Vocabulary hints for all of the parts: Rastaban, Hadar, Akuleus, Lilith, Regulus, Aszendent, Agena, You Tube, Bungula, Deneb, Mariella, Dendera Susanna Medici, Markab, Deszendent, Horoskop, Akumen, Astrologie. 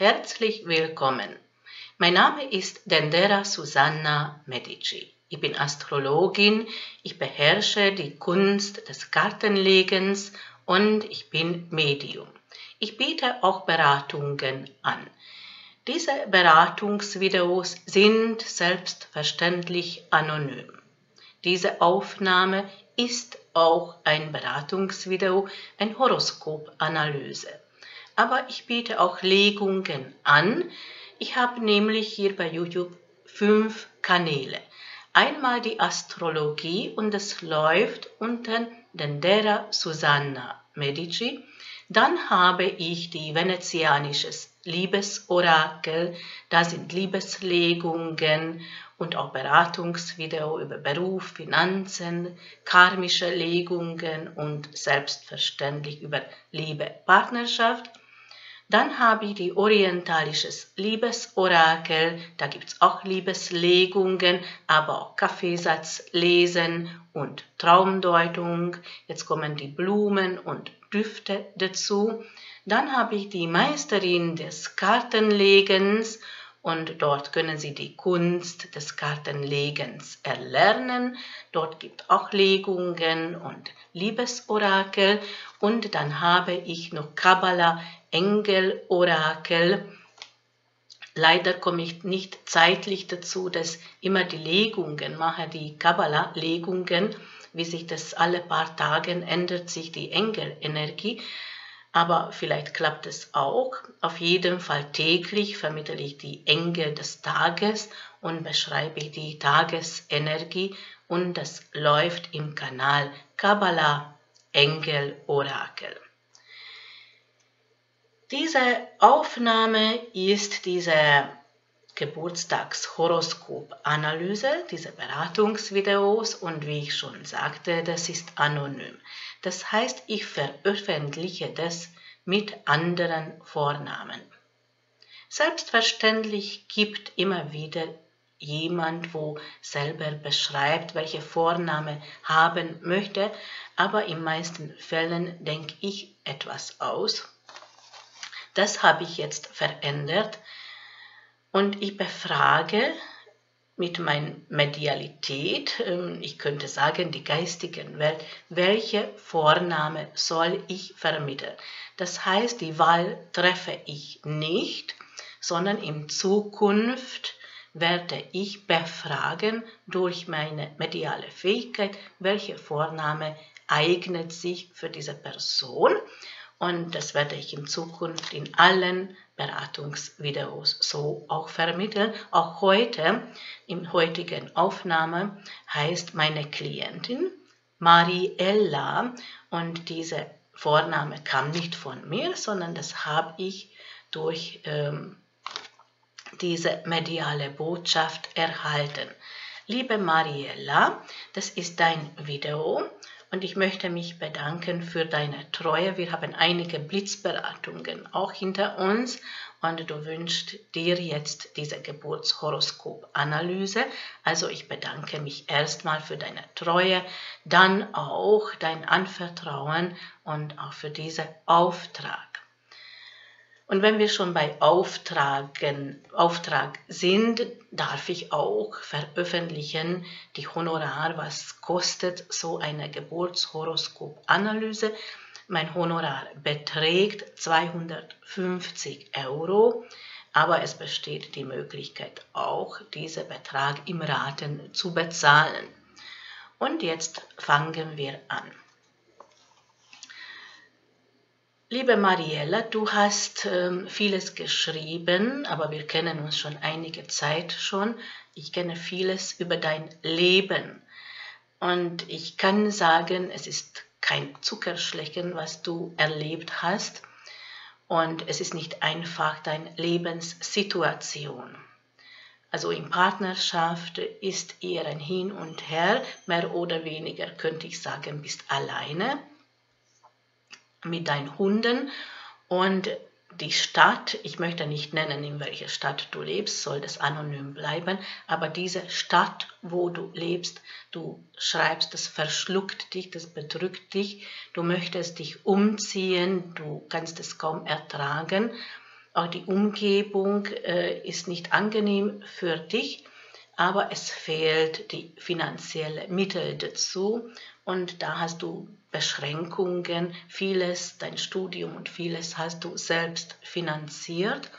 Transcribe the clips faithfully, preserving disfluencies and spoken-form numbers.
Herzlich willkommen. Mein Name ist Dendera Susanna Medici. Ich bin Astrologin, ich beherrsche die Kunst des Kartenlegens und ich bin Medium. Ich biete auch Beratungen an. Diese Beratungsvideos sind selbstverständlich anonym. Diese Aufnahme ist auch ein Beratungsvideo, eine Horoskopanalyse. Aber ich biete auch Legungen an. Ich habe nämlich hier bei YouTube fünf Kanäle. Einmal die Astrologie und es läuft unter Dendera Susanna Medici. Dann habe ich die venezianisches Liebesorakel. Da sind Liebeslegungen und auch Beratungsvideo über Beruf, Finanzen, karmische Legungen und selbstverständlich über Liebe, Partnerschaft. Dann habe ich die orientalisches Liebesorakel, da gibt es auch Liebeslegungen, aber auch Kaffeesatzlesen und Traumdeutung. Jetzt kommen die Blumen und Düfte dazu. Dann habe ich die Meisterin des Kartenlegens und dort können Sie die Kunst des Kartenlegens erlernen. Dort gibt es auch Legungen und Liebesorakel. Und dann habe ich noch Kabbala, Engelorakel. Leider komme ich nicht zeitlich dazu, dass immer die Legungen mache, die Kabbala-Legungen. Wie sich das alle paar Tagen ändert, sich die Engelenergie. Aber vielleicht klappt es auch. Auf jeden Fall täglich vermittle ich die Engel des Tages und beschreibe die Tagesenergie. Und das läuft im Kanal Kabbala Engel Orakel. Diese Aufnahme ist diese Geburtstagshoroskop-Analyse, diese Beratungsvideos, und wie ich schon sagte, das ist anonym. Das heißt, ich veröffentliche das mit anderen Vornamen. Selbstverständlich gibt immer wieder jemand, wo selber beschreibt, welche Vorname haben möchte, aber in meisten Fällen denke ich etwas aus. Das habe ich jetzt verändert. Und ich befrage mit meiner Medialität, ich könnte sagen, die geistigen Welt, welche Vorname soll ich vermitteln. Das heißt, die Wahl treffe ich nicht, sondern in Zukunft werde ich befragen durch meine mediale Fähigkeit, welche Vorname eignet sich für diese Person. Und das werde ich in Zukunft in allen Beratungsvideos so auch vermitteln. Auch heute, im heutigen Aufnahme, heißt meine Klientin Mariella. Und dieser Vorname kam nicht von mir, sondern das habe ich durch ähm, diese mediale Botschaft erhalten. Liebe Mariella, das ist dein Video. Und ich möchte mich bedanken für deine Treue. Wir haben einige Blitzberatungen auch hinter uns. Und du wünschst dir jetzt diese Geburtshoroskop-Analyse. Also ich bedanke mich erstmal für deine Treue, dann auch dein Anvertrauen und auch für diesen Auftrag. Und wenn wir schon bei Auftragen, Auftrag sind, darf ich auch veröffentlichen, die Honorar, was kostet so eine Geburtshoroskop-Analyse. Mein Honorar beträgt zweihundertfünfzig Euro, aber es besteht die Möglichkeit auch, diesen Betrag im Raten zu bezahlen. Und jetzt fangen wir an. Liebe Mariella, du hast ähm, vieles geschrieben, aber wir kennen uns schon einige Zeit schon. Ich kenne vieles über dein Leben und ich kann sagen, es ist kein Zuckerschlecken, was du erlebt hast, und es ist nicht einfach deine Lebenssituation. Also in Partnerschaft ist eher ein Hin und Her, mehr oder weniger könnte ich sagen, bist alleine mit deinen Hunden, und die Stadt, ich möchte nicht nennen, in welcher Stadt du lebst, soll das anonym bleiben, aber diese Stadt, wo du lebst, du schreibst, das verschluckt dich, das bedrückt dich, du möchtest dich umziehen, du kannst es kaum ertragen. auch die Umgebung äh, ist nicht angenehm für dich, aber es fehlt die finanziellen Mittel dazu und da hast du Beschränkungen, vieles, dein Studium und vieles hast du selbst finanziert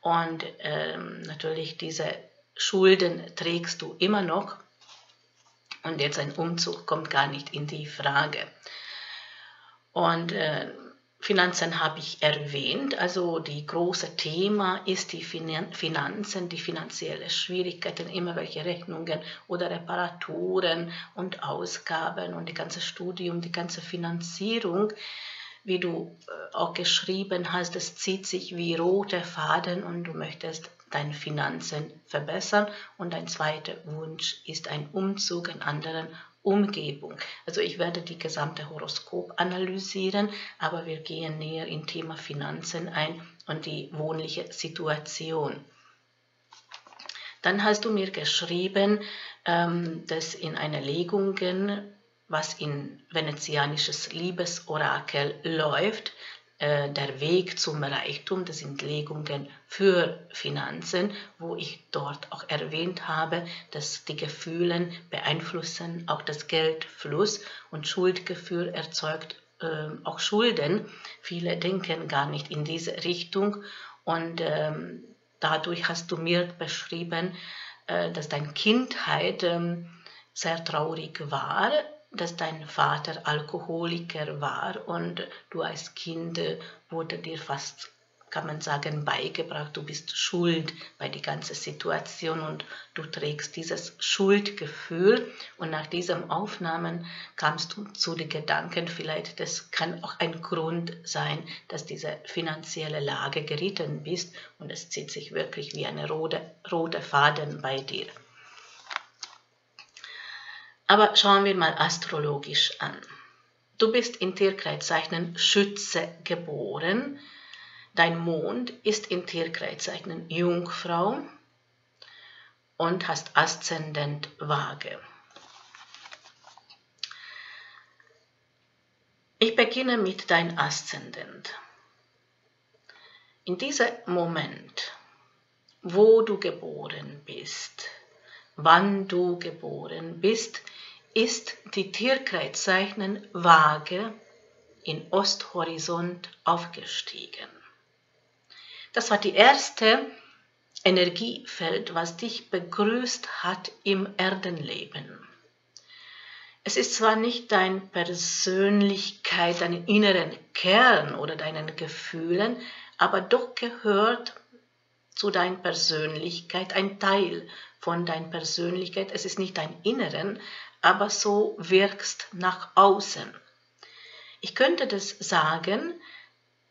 und ähm, natürlich diese Schulden trägst du immer noch und jetzt ein Umzug kommt gar nicht in die Frage. Und äh, Finanzen habe ich erwähnt, also die große Thema ist die Finanzen, die finanziellen Schwierigkeiten, immer welche Rechnungen oder Reparaturen und Ausgaben und das ganze Studium, die ganze Finanzierung, wie du auch geschrieben hast, das zieht sich wie roter Faden und du möchtest deine Finanzen verbessern und dein zweiter Wunsch ist ein Umzug in anderen Umgebung. Also ich werde die gesamte Horoskop analysieren, aber wir gehen näher in Thema Finanzen ein und die wohnliche Situation. Dann hast du mir geschrieben, dass in einer Legung, was in venezianisches Liebesorakel läuft, der Weg zum Reichtum, das sind Legungen für Finanzen, wo ich dort auch erwähnt habe, dass die Gefühle beeinflussen auch das Geldfluss und Schuldgefühl erzeugt äh, auch Schulden. Viele denken gar nicht in diese Richtung und ähm, dadurch hast du mir beschrieben, äh, dass deine Kindheit äh, sehr traurig war, dass dein Vater Alkoholiker war und du als Kind wurde dir fast, kann man sagen, beigebracht, du bist schuld bei der ganzen Situation und du trägst dieses Schuldgefühl und nach diesen Aufnahmen kamst du zu den Gedanken, vielleicht das kann auch ein Grund sein, dass diese finanzielle Lage gerieten bist und es zieht sich wirklich wie eine rote, rote Faden bei dir. Aber schauen wir mal astrologisch an. Du bist in Tierkreiszeichen Schütze geboren. Dein Mond ist in Tierkreiszeichen Jungfrau und hast Aszendent Waage. Ich beginne mit deinem Aszendent. In diesem Moment, wo du geboren bist, wann du geboren bist, ist die Tierkreiszeichen Waage in Osthorizont aufgestiegen. Das war die erste Energiefeld, was dich begrüßt hat im Erdenleben. Es ist zwar nicht deine Persönlichkeit, deinen inneren Kern oder deinen Gefühlen, aber doch gehört zu deiner Persönlichkeit, ein Teil von deiner Persönlichkeit. Es ist nicht dein Inneren, aber so wirkst nach außen. Ich könnte das sagen,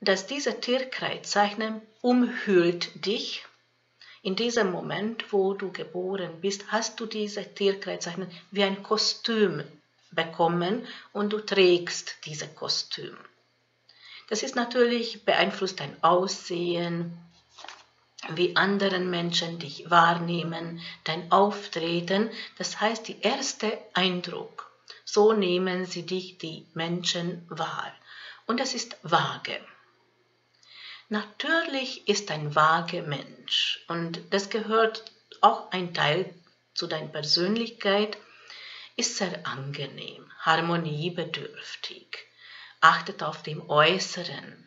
dass dieser Tierkreiszeichen umhüllt dich. In diesem Moment, wo du geboren bist, hast du diese Tierkreiszeichen wie ein Kostüm bekommen und du trägst dieses Kostüm. Das ist natürlich beeinflusst dein Aussehen, wie andere Menschen dich wahrnehmen, dein Auftreten, das heißt, der erste Eindruck, so nehmen sie dich, die Menschen, wahr. Und das ist Waage. Natürlich ist ein Waage Mensch und das gehört auch ein Teil zu deiner Persönlichkeit, ist sehr angenehm, harmoniebedürftig, achtet auf dem Äußeren,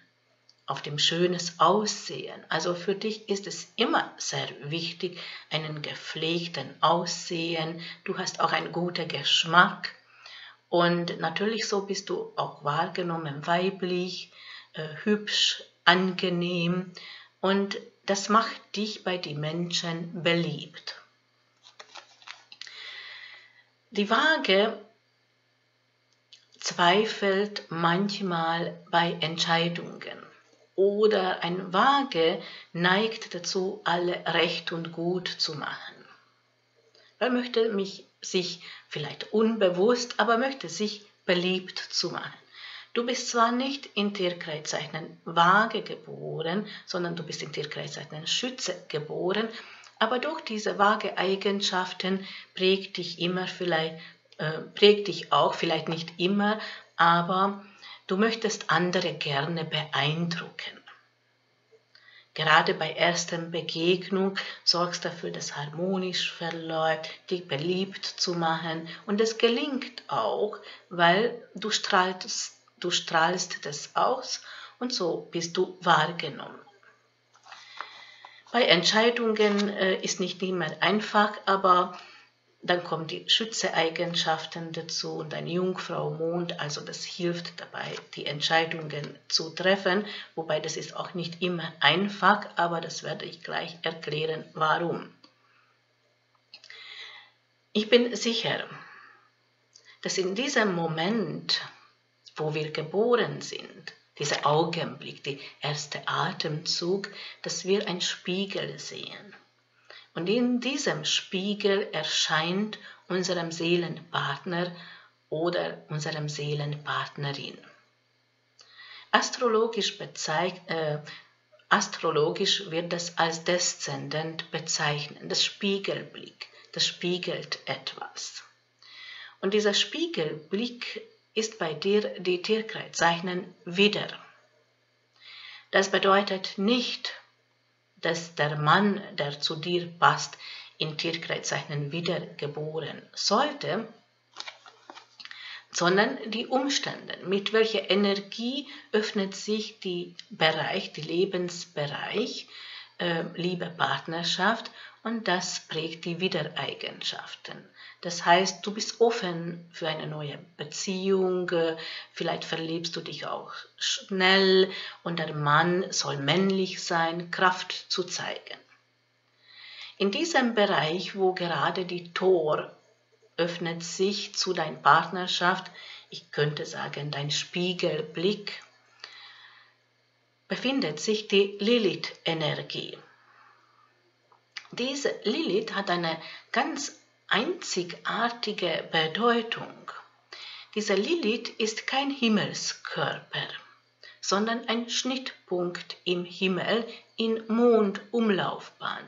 auf dem schönes Aussehen. Also für dich ist es immer sehr wichtig, einen gepflegten Aussehen. Du hast auch einen guten Geschmack und natürlich so bist du auch wahrgenommen weiblich, äh, hübsch, angenehm und das macht dich bei den Menschen beliebt. Die Waage zweifelt manchmal bei Entscheidungen. Oder ein Waage neigt dazu, alle recht und gut zu machen. Er möchte mich, sich vielleicht unbewusst, aber möchte sich beliebt zu machen. Du bist zwar nicht in Tierkreiszeichen Waage geboren, sondern du bist in Tierkreiszeichen Schütze geboren, aber durch diese Waage-Eigenschaften prägt dich immer vielleicht, äh, prägt dich auch, vielleicht nicht immer, aber du möchtest andere gerne beeindrucken. Gerade bei ersten Begegnung sorgst dafür, dass harmonisch verläuft, dich beliebt zu machen. Und es gelingt auch, weil du strahlst, du strahlst das aus und so bist du wahrgenommen. Bei Entscheidungen äh, ist nicht immer einfach, aber dann kommen die Schütze-Eigenschaften dazu und ein Jungfrau-Mond, also das hilft dabei, die Entscheidungen zu treffen, wobei das ist auch nicht immer einfach, aber das werde ich gleich erklären, warum. Ich bin sicher, dass in diesem Moment, wo wir geboren sind, dieser Augenblick, der erste Atemzug, dass wir einen Spiegel sehen. Und in diesem Spiegel erscheint unserem Seelenpartner oder unserem Seelenpartnerin. Astrologisch, äh, astrologisch wird das als Deszendent bezeichnet, das Spiegelblick, das spiegelt etwas. Und dieser Spiegelblick ist bei dir die Tierkreiszeichen wieder. Das bedeutet nicht, dass der Mann, der zu dir passt, in Tierkreiszeichen wiedergeboren sollte, sondern die Umstände, mit welcher Energie öffnet sich die Bereich, die Lebensbereich, äh, Liebe, Partnerschaft, und das prägt die Wiedereigenschaften. Das heißt, du bist offen für eine neue Beziehung, vielleicht verliebst du dich auch schnell und der Mann soll männlich sein, Kraft zu zeigen. In diesem Bereich, wo gerade die Tor öffnet sich zu deiner Partnerschaft, ich könnte sagen, dein Spiegelblick, befindet sich die Lilith-Energie. Diese Lilith hat eine ganz einzigartige Bedeutung. Diese Lilith ist kein Himmelskörper, sondern ein Schnittpunkt im Himmel in Mondumlaufbahn.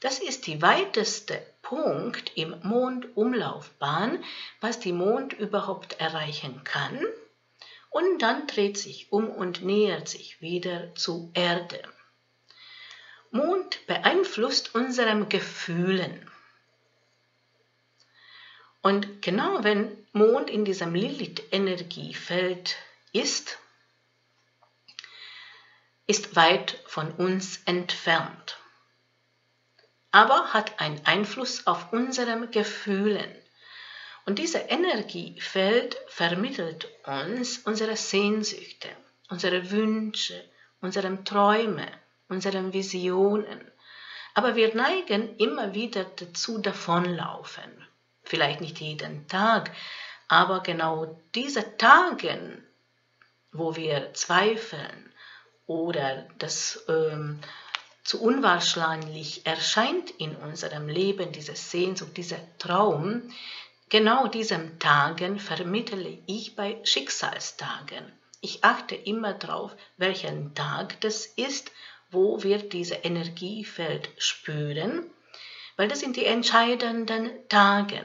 Das ist der weiteste Punkt im Mondumlaufbahn, was die Mond überhaupt erreichen kann. Und dann dreht sich um und nähert sich wieder zur Erde. Mond beeinflusst unsere Gefühlen. Und genau wenn Mond in diesem Lilith-Energiefeld ist, ist weit von uns entfernt, aber hat einen Einfluss auf unsere Gefühlen. Und dieses Energiefeld vermittelt uns unsere Sehnsüchte, unsere Wünsche, unsere Träume, unseren Visionen. Aber wir neigen immer wieder dazu, davonlaufen. Vielleicht nicht jeden Tag, aber genau diese Tage, wo wir zweifeln oder das ähm, zu unwahrscheinlich erscheint in unserem Leben, diese Sehnsucht, dieser Traum, genau diesen Tagen vermittle ich bei Schicksalstagen. Ich achte immer darauf, welchen Tag das ist, wo wir dieses Energiefeld spüren, weil das sind die entscheidenden Tage.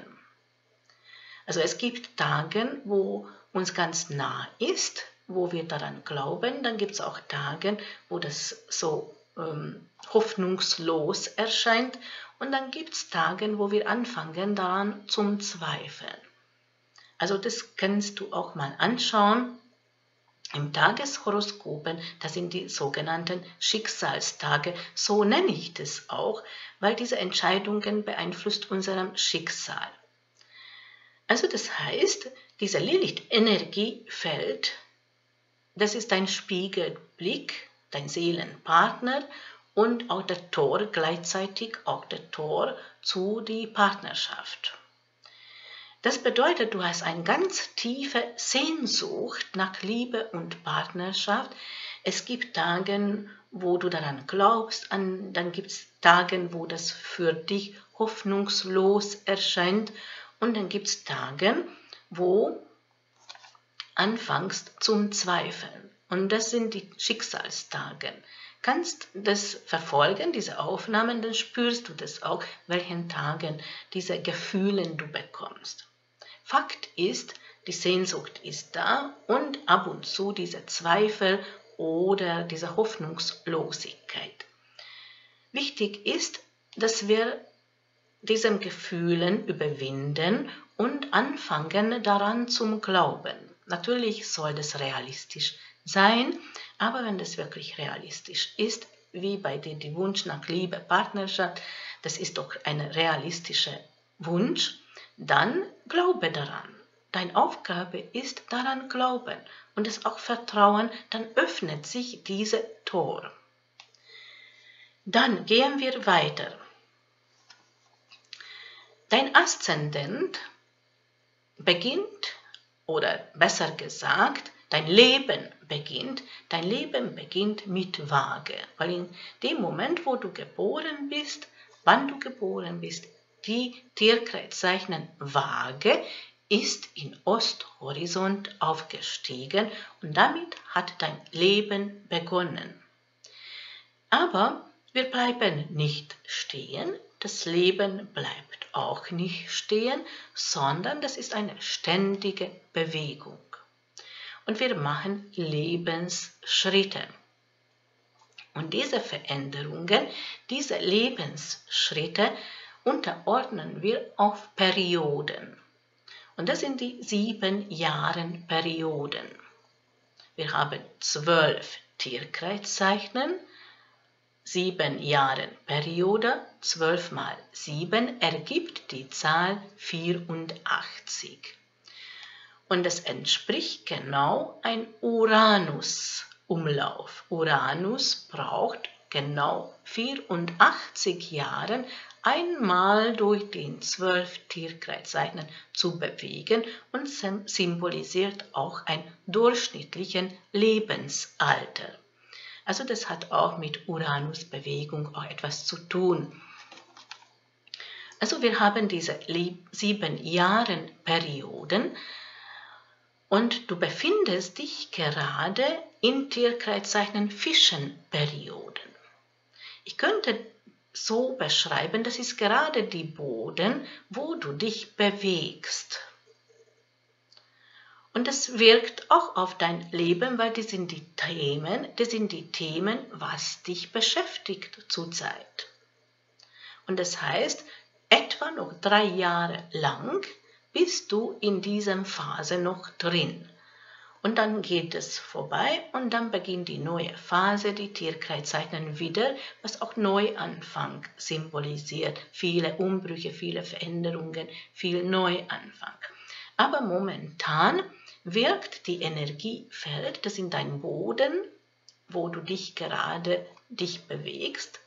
Also es gibt Tage, wo uns ganz nah ist, wo wir daran glauben, dann gibt es auch Tage, wo das so ähm, hoffnungslos erscheint und dann gibt es Tage, wo wir anfangen daran zum Zweifeln. Also das kannst du auch mal anschauen. Im Tageshoroskopen, das sind die sogenannten Schicksalstage, so nenne ich das auch, weil diese Entscheidungen beeinflussen unserem Schicksal. Also das heißt, dieser Lilith-Energiefeld, das ist dein Spiegelblick, dein Seelenpartner und auch der Tor, gleichzeitig auch der Tor zu der Partnerschaft. Das bedeutet, du hast eine ganz tiefe Sehnsucht nach Liebe und Partnerschaft. Es gibt Tage, wo du daran glaubst, an, dann gibt es Tage, wo das für dich hoffnungslos erscheint und dann gibt es Tage, wo anfängst zum Zweifeln. Und das sind die Schicksalstage. Kannst das verfolgen, diese Aufnahmen, dann spürst du das auch, welchen Tagen diese Gefühle du bekommst. Fakt ist, die Sehnsucht ist da und ab und zu diese Zweifel oder dieser Hoffnungslosigkeit. Wichtig ist, dass wir diese Gefühle überwinden und anfangen daran zu glauben. Natürlich soll das realistisch sein, aber wenn das wirklich realistisch ist, wie bei dem Wunsch nach Liebe, Partnerschaft, das ist doch ein realistischer Wunsch, dann glaube daran. Deine Aufgabe ist, daran glauben und es auch vertrauen, dann öffnet sich dieses Tor. Dann gehen wir weiter. Dein Aszendent beginnt, oder besser gesagt, dein Leben beginnt. Dein Leben beginnt mit Waage, weil in dem Moment, wo du geboren bist, wann du geboren bist, die Tierkreiszeichen Waage ist in Osthorizont aufgestiegen und damit hat dein Leben begonnen. Aber wir bleiben nicht stehen, das Leben bleibt auch nicht stehen, sondern das ist eine ständige Bewegung. Und wir machen Lebensschritte. Und diese Veränderungen, diese Lebensschritte unterordnen wir auf Perioden. Und das sind die sieben Jahrenperioden. Wir haben zwölf Tierkreiszeichen, sieben Jahrenperiode, zwölf mal sieben ergibt die Zahl vierundachtzig. Und das entspricht genau ein Uranus-Umlauf. Uranus braucht genau vierundachtzig Jahre, einmal durch den zwölf Tierkreiszeichen zu bewegen und symbolisiert auch ein durchschnittliches Lebensalter. Also das hat auch mit Uranusbewegung auch etwas zu tun. Also wir haben diese sieben Jahrenperioden und du befindest dich gerade in Tierkreiszeichen Fischenperioden. Ich könnte so beschreiben, das ist gerade die Boden, wo du dich bewegst. Und das wirkt auch auf dein Leben, weil das sind die Themen, das sind die Themen, was dich beschäftigt zurzeit. Und das heißt, etwa noch drei Jahre lang bist du in dieser Phase noch drin. Und dann geht es vorbei und dann beginnt die neue Phase, die Tierkreiszeichen wieder, was auch Neuanfang symbolisiert. Viele Umbrüche, viele Veränderungen, viel Neuanfang. Aber momentan wirkt die Energiefeld, das in deinem Boden, wo du dich gerade dich bewegst,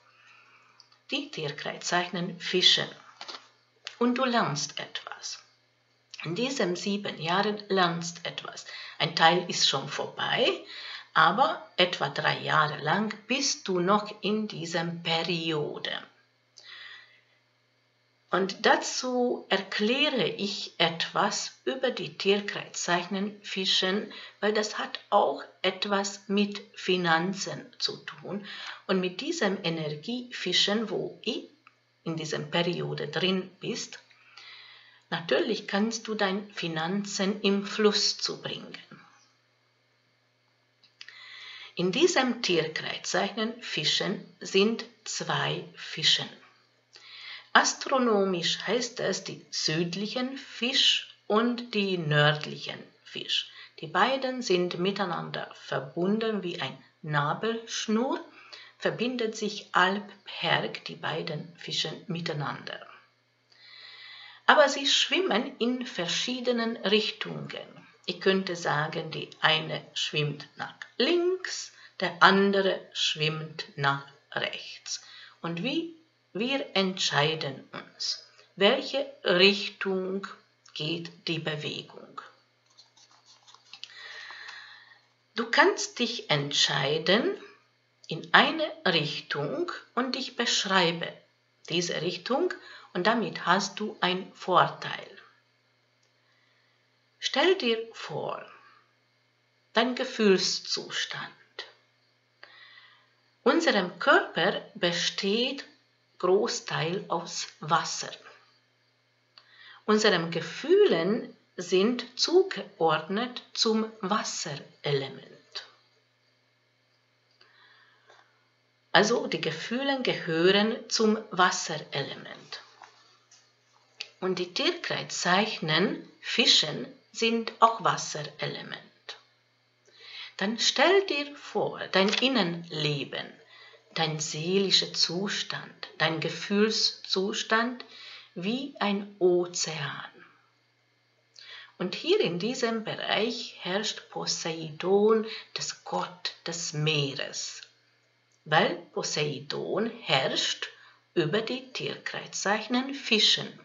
die Tierkreiszeichen Fische. Und du lernst etwas. In diesen sieben Jahren lernst etwas. Ein Teil ist schon vorbei, aber etwa drei Jahre lang bist du noch in dieser Periode. Und dazu erkläre ich etwas über die Tierkreiszeichen Fischen, weil das hat auch etwas mit Finanzen zu tun. Und mit diesem Energiefischen, wo du in dieser Periode drin bist, natürlich kannst du deine Finanzen im Fluss zu bringen. In diesem Tierkreiszeichen Fischen sind zwei Fischen. Astronomisch heißt es die südlichen Fisch und die nördlichen Fisch. Die beiden sind miteinander verbunden wie ein Nabelschnur, verbindet sich halbherg die beiden Fischen miteinander. Aber sie schwimmen in verschiedenen Richtungen. Ich könnte sagen, die eine schwimmt nach links, der andere schwimmt nach rechts. Und wie wir entscheiden uns, welche Richtung geht die Bewegung. Du kannst dich entscheiden in eine Richtung und ich beschreibe diese Richtung. Und damit hast du einen Vorteil. Stell dir vor, dein Gefühlszustand. Unserem Körper besteht Großteil aus Wasser. Unsere Gefühle sind zugeordnet zum Wasserelement. Also die Gefühle gehören zum Wasserelement. Und die Tierkreiszeichen Fischen sind auch Wasserelement. Dann stell dir vor, dein Innenleben, dein seelischer Zustand, dein Gefühlszustand wie ein Ozean. Und hier in diesem Bereich herrscht Poseidon, das Gott des Meeres, weil Poseidon herrscht über die Tierkreiszeichen Fischen.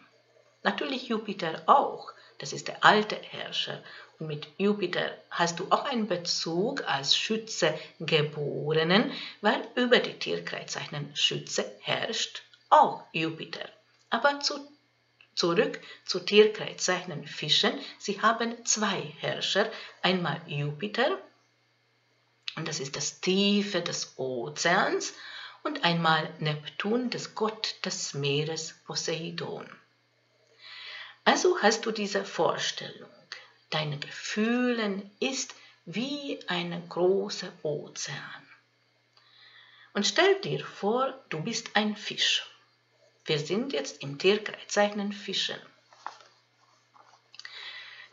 Natürlich Jupiter auch, das ist der alte Herrscher. Und mit Jupiter hast du auch einen Bezug als Schütze Geborenen, weil über die Tierkreiszeichen Schütze herrscht auch Jupiter. Aber zu Zurück zu Tierkreiszeichen Fischen. Sie haben zwei Herrscher, einmal Jupiter, und das ist das Tiefe des Ozeans, und einmal Neptun, das Gott des Meeres, Poseidon. Also hast du diese Vorstellung, deine Gefühle ist wie ein großer Ozean. Und stell dir vor, du bist ein Fisch. Wir sind jetzt im Tierkreiszeichen Fischen.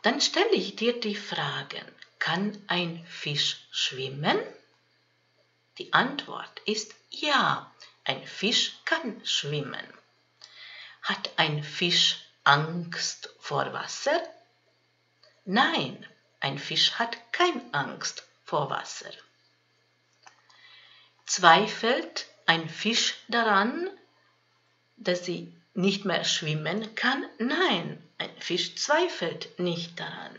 Dann stelle ich dir die Fragen, kann ein Fisch schwimmen? Die Antwort ist ja, ein Fisch kann schwimmen. Hat ein Fisch Angst vor Wasser? Nein, ein Fisch hat keine Angst vor Wasser. Zweifelt ein Fisch daran, dass sie nicht mehr schwimmen kann? Nein, ein Fisch zweifelt nicht daran.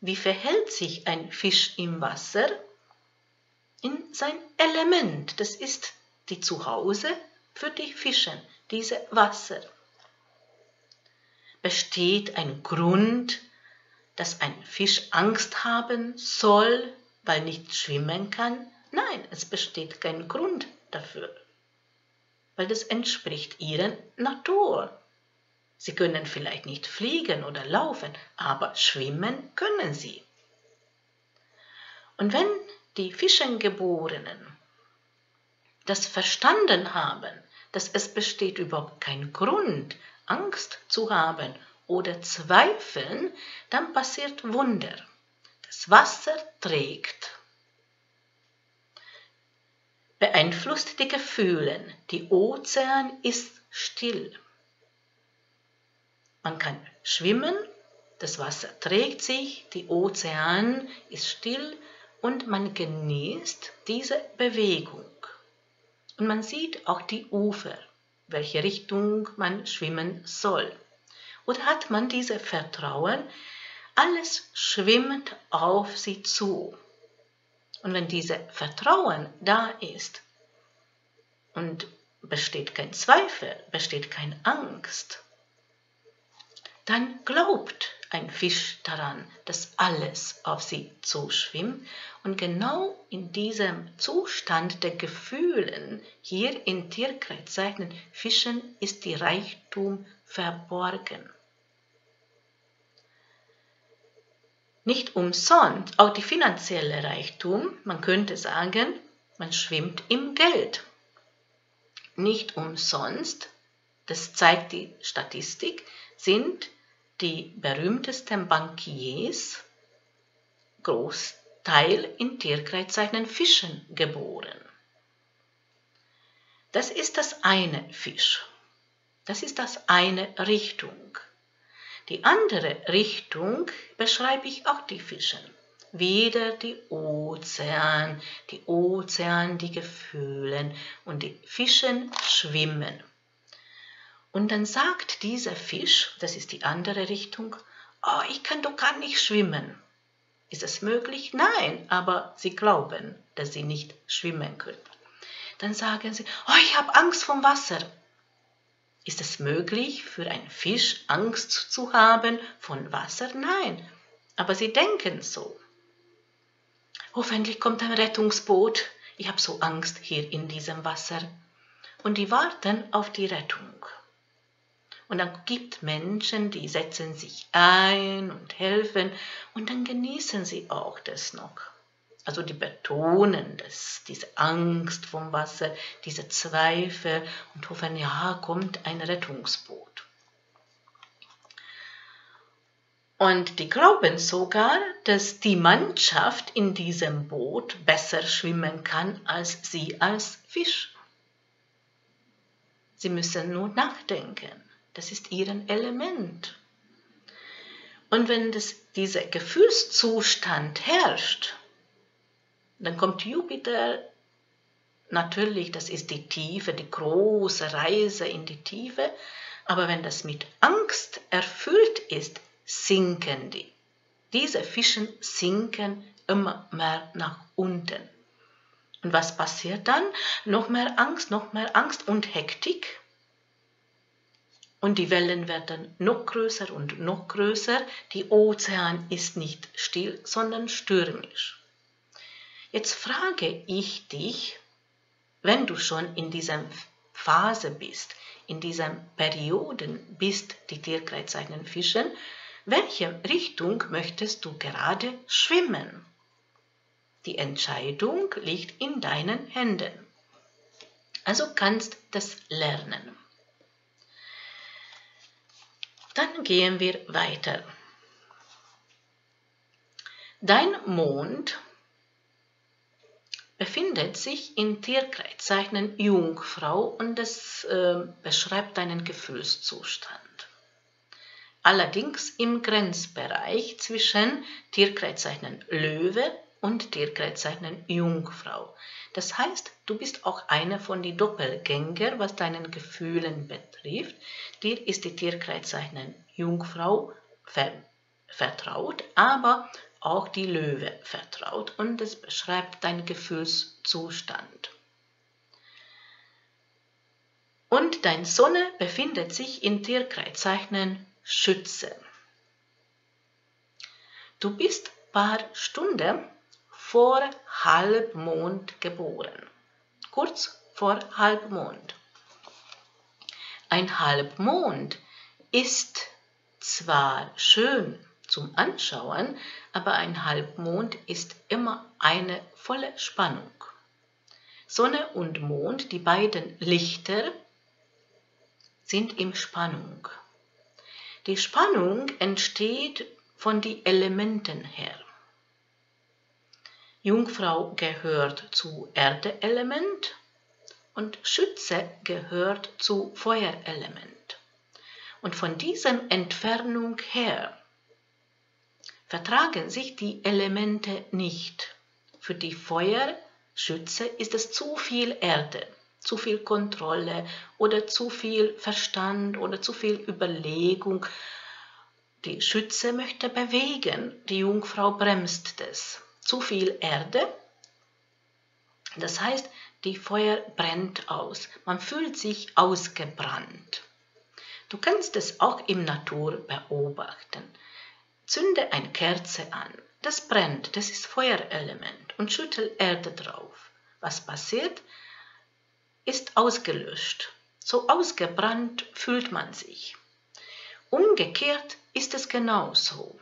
Wie verhält sich ein Fisch im Wasser? In sein Element, das ist die Zuhause für die Fischen, diese Wasser. Besteht ein Grund, dass ein Fisch Angst haben soll, weil er nicht schwimmen kann? Nein, es besteht kein Grund dafür, weil das entspricht ihrer Natur. Sie können vielleicht nicht fliegen oder laufen, aber schwimmen können sie. Und wenn die Fischengeborenen das verstanden haben, dass es besteht überhaupt kein Grund, Angst zu haben oder zweifeln, dann passiert Wunder. Das Wasser trägt. Beeinflusst die Gefühle. Der Ozean ist still. Man kann schwimmen, das Wasser trägt sich, der Ozean ist still und man genießt diese Bewegung. Und man sieht auch die Ufer, welche Richtung man schwimmen soll. Und hat man dieses Vertrauen, alles schwimmt auf sie zu. Und wenn dieses Vertrauen da ist und besteht kein Zweifel, besteht keine Angst, dann glaubt ein Fisch daran, dass alles auf sie zuschwimmt. Und genau in diesem Zustand der Gefühlen, hier in Tierkreiszeichen Fischen, ist die Reichtum verborgen. Nicht umsonst, auch die finanzielle Reichtum, man könnte sagen, man schwimmt im Geld. Nicht umsonst, das zeigt die Statistik, sind die berühmtesten Bankiers Großteil in Tierkreiszeichen Fischen geboren. Das ist das eine Fisch. Das ist das eine Richtung. Die andere Richtung beschreibe ich auch die Fischen. Wieder die Ozean, die Ozean, die Gefühle und die Fischen schwimmen. Und dann sagt dieser Fisch, das ist die andere Richtung, oh, ich kann doch gar nicht schwimmen. Ist es möglich? Nein, aber sie glauben, dass sie nicht schwimmen können. Dann sagen sie, oh, ich habe Angst vom Wasser. Ist es möglich für einen Fisch, Angst zu haben von Wasser? Nein, aber sie denken so. Hoffentlich kommt ein Rettungsboot. Ich habe so Angst hier in diesem Wasser. Und die warten auf die Rettung. Und dann gibt es Menschen, die setzen sich ein und helfen. Und dann genießen sie auch das noch. Also die betonen das, diese Angst vom Wasser, diese Zweifel und hoffen, ja, kommt ein Rettungsboot. Und die glauben sogar, dass die Mannschaft in diesem Boot besser schwimmen kann als sie als Fisch. Sie müssen nur nachdenken. Das ist ihr Element. Und wenn das, dieser Gefühlszustand herrscht, dann kommt Jupiter, natürlich, das ist die Tiefe, die große Reise in die Tiefe, aber wenn das mit Angst erfüllt ist, sinken die. Diese Fischen sinken immer mehr nach unten. Und was passiert dann? Noch mehr Angst, noch mehr Angst und Hektik. Und die Wellen werden noch größer und noch größer. Die Ozean ist nicht still, sondern stürmisch. Jetzt frage ich dich, wenn du schon in dieser Phase bist, in diesen Perioden bist, die Tierkreiszeichen Fischen, welche Richtung möchtest du gerade schwimmen? Die Entscheidung liegt in deinen Händen. Also kannst du das lernen. Dann gehen wir weiter. Dein Mond befindet sich in Tierkreiszeichen Jungfrau und das äh, beschreibt deinen Gefühlszustand. Allerdings im Grenzbereich zwischen Tierkreiszeichen Löwe und Tierkreiszeichen Jungfrau. Das heißt, du bist auch einer von den Doppelgänger, was deinen Gefühlen betrifft. Dir ist die Tierkreiszeichen Jungfrau ver vertraut, aber auch die Löwe vertraut und es beschreibt deinen Gefühlszustand. Und dein Sonne befindet sich in Tierkreiszeichen Schütze. Du bist ein paar Stunden vor Halbmond geboren. Kurz vor Halbmond. Ein Halbmond ist zwar schön zum Anschauen, aber ein Halbmond ist immer eine volle Spannung. Sonne und Mond, die beiden Lichter, sind in Spannung. Die Spannung entsteht von den Elementen her. Jungfrau gehört zu Erdeelement und Schütze gehört zu Feuerelement. Und von dieser Entfernung her vertragen sich die Elemente nicht. Für die Feuerschütze ist es zu viel Erde, zu viel Kontrolle oder zu viel Verstand oder zu viel Überlegung. Die Schütze möchte bewegen, die Jungfrau bremst das. Zu viel Erde, das heißt, die Feuer brennt aus. Man fühlt sich ausgebrannt. Du kannst es auch in der Natur beobachten. Zünde eine Kerze an, das brennt, das ist Feuerelement und schüttel Erde drauf. Was passiert? Ist ausgelöscht. So ausgebrannt fühlt man sich. Umgekehrt ist es genauso.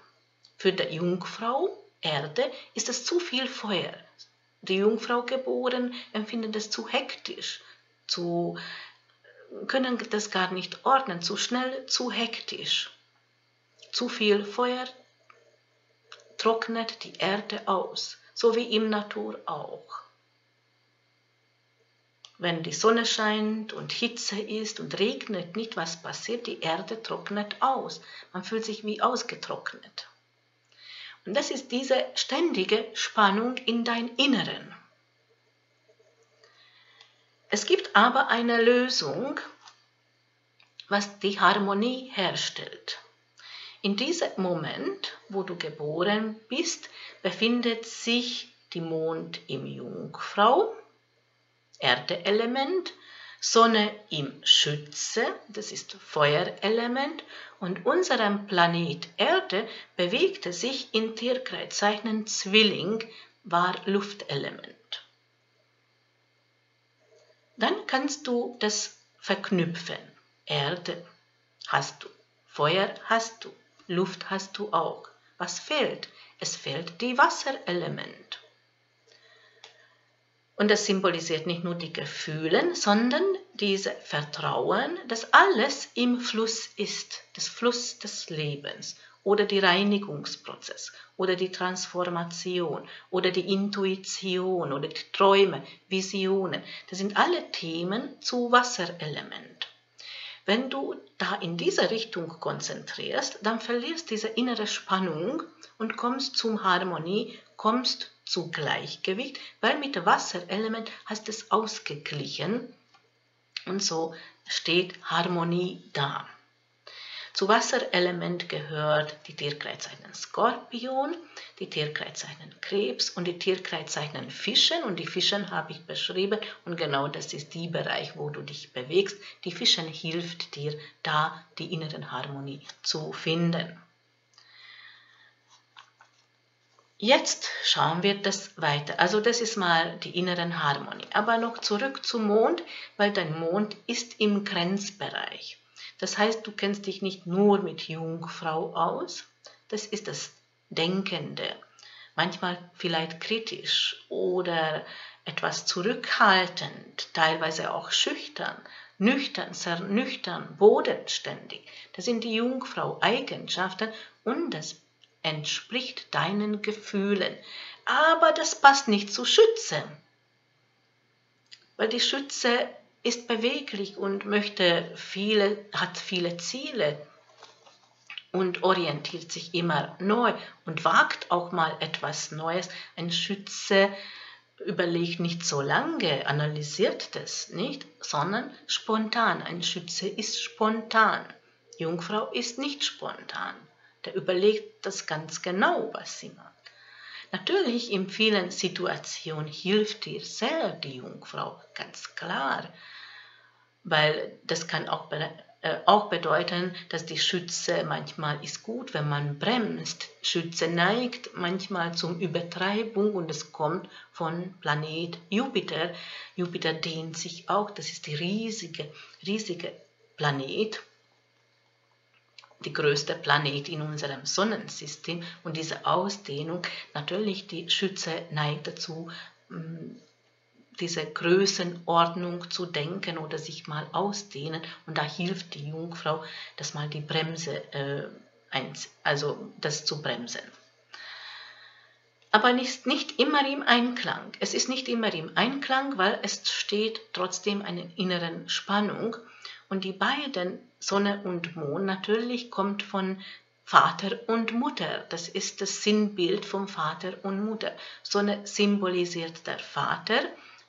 Für die Jungfrau Erde ist es zu viel Feuer. Die Jungfrau geboren empfindet es zu hektisch, zu können das gar nicht ordnen, zu schnell, zu hektisch. Zu viel Feuer trocknet die Erde aus, so wie in der Natur auch. Wenn die Sonne scheint und Hitze ist und regnet nicht, was passiert? Die Erde trocknet aus. Man fühlt sich wie ausgetrocknet. Und das ist diese ständige Spannung in dein Inneren. Es gibt aber eine Lösung, was die Harmonie herstellt. In diesem Moment, wo du geboren bist, befindet sich die Mond im Jungfrau, Erdeelement, Sonne im Schütze, das ist Feuerelement, und unserem Planet Erde bewegte sich in Tierkreiszeichen Zwilling, war Luftelement. Dann kannst du das verknüpfen. Erde hast du, Feuer hast du. Luft hast du auch. Was fehlt? Es fehlt die Wasserelement. Und das symbolisiert nicht nur die Gefühle, sondern dieses Vertrauen, dass alles im Fluss ist, das Fluss des Lebens oder der Reinigungsprozess oder die Transformation oder die Intuition oder die Träume, Visionen. Das sind alle Themen zu Wasserelement. Wenn du da in diese Richtung konzentrierst, dann verlierst du diese innere Spannung und kommst zur Harmonie, kommst zu Gleichgewicht, weil mit Wasserelement hast du es ausgeglichen und so steht Harmonie da. Zu Wasserelement gehört die Tierkreiszeichen Skorpion, die Tierkreiszeichen Krebs und die Tierkreiszeichen Fischen, und die Fischen habe ich beschrieben und genau das ist die Bereich, wo du dich bewegst. Die Fischen hilft dir da, die innere Harmonie zu finden. Jetzt schauen wir das weiter. Also das ist mal die innere Harmonie. Aber noch zurück zum Mond, weil dein Mond ist im Grenzbereich. Das heißt, du kennst dich nicht nur mit Jungfrau aus. Das ist das Denkende. Manchmal vielleicht kritisch oder etwas zurückhaltend, teilweise auch schüchtern, nüchtern, sehr nüchtern, bodenständig. Das sind die Jungfrau-Eigenschaften und das entspricht deinen Gefühlen. Aber das passt nicht zu Schütze. Weil die Schütze ist beweglich und möchte viele, hat viele Ziele und orientiert sich immer neu und wagt auch mal etwas Neues. Ein Schütze überlegt nicht so lange, analysiert das nicht, sondern spontan. Ein Schütze ist spontan. Jungfrau ist nicht spontan. Der überlegt das ganz genau, was sie macht. Natürlich in vielen Situationen hilft dir sehr die Jungfrau, ganz klar, weil das kann auch, äh, auch bedeuten, dass die Schütze manchmal ist gut, wenn man bremst. Schütze neigt manchmal zum Übertreibung und es kommt von Planet Jupiter. Jupiter dehnt sich auch, das ist der riesige, riesige Planet. Die größte Planet in unserem Sonnensystem und diese Ausdehnung, natürlich die Schütze neigt dazu, diese Größenordnung zu denken oder sich mal ausdehnen und da hilft die Jungfrau, dass mal die Bremse, äh, eins, also das zu bremsen. Aber nicht, nicht immer im Einklang. Es ist nicht immer im Einklang, weil es steht trotzdem eine innere Spannung. Und die beiden, Sonne und Mond, natürlich kommt von Vater und Mutter. Das ist das Sinnbild vom Vater und Mutter. Sonne symbolisiert der Vater,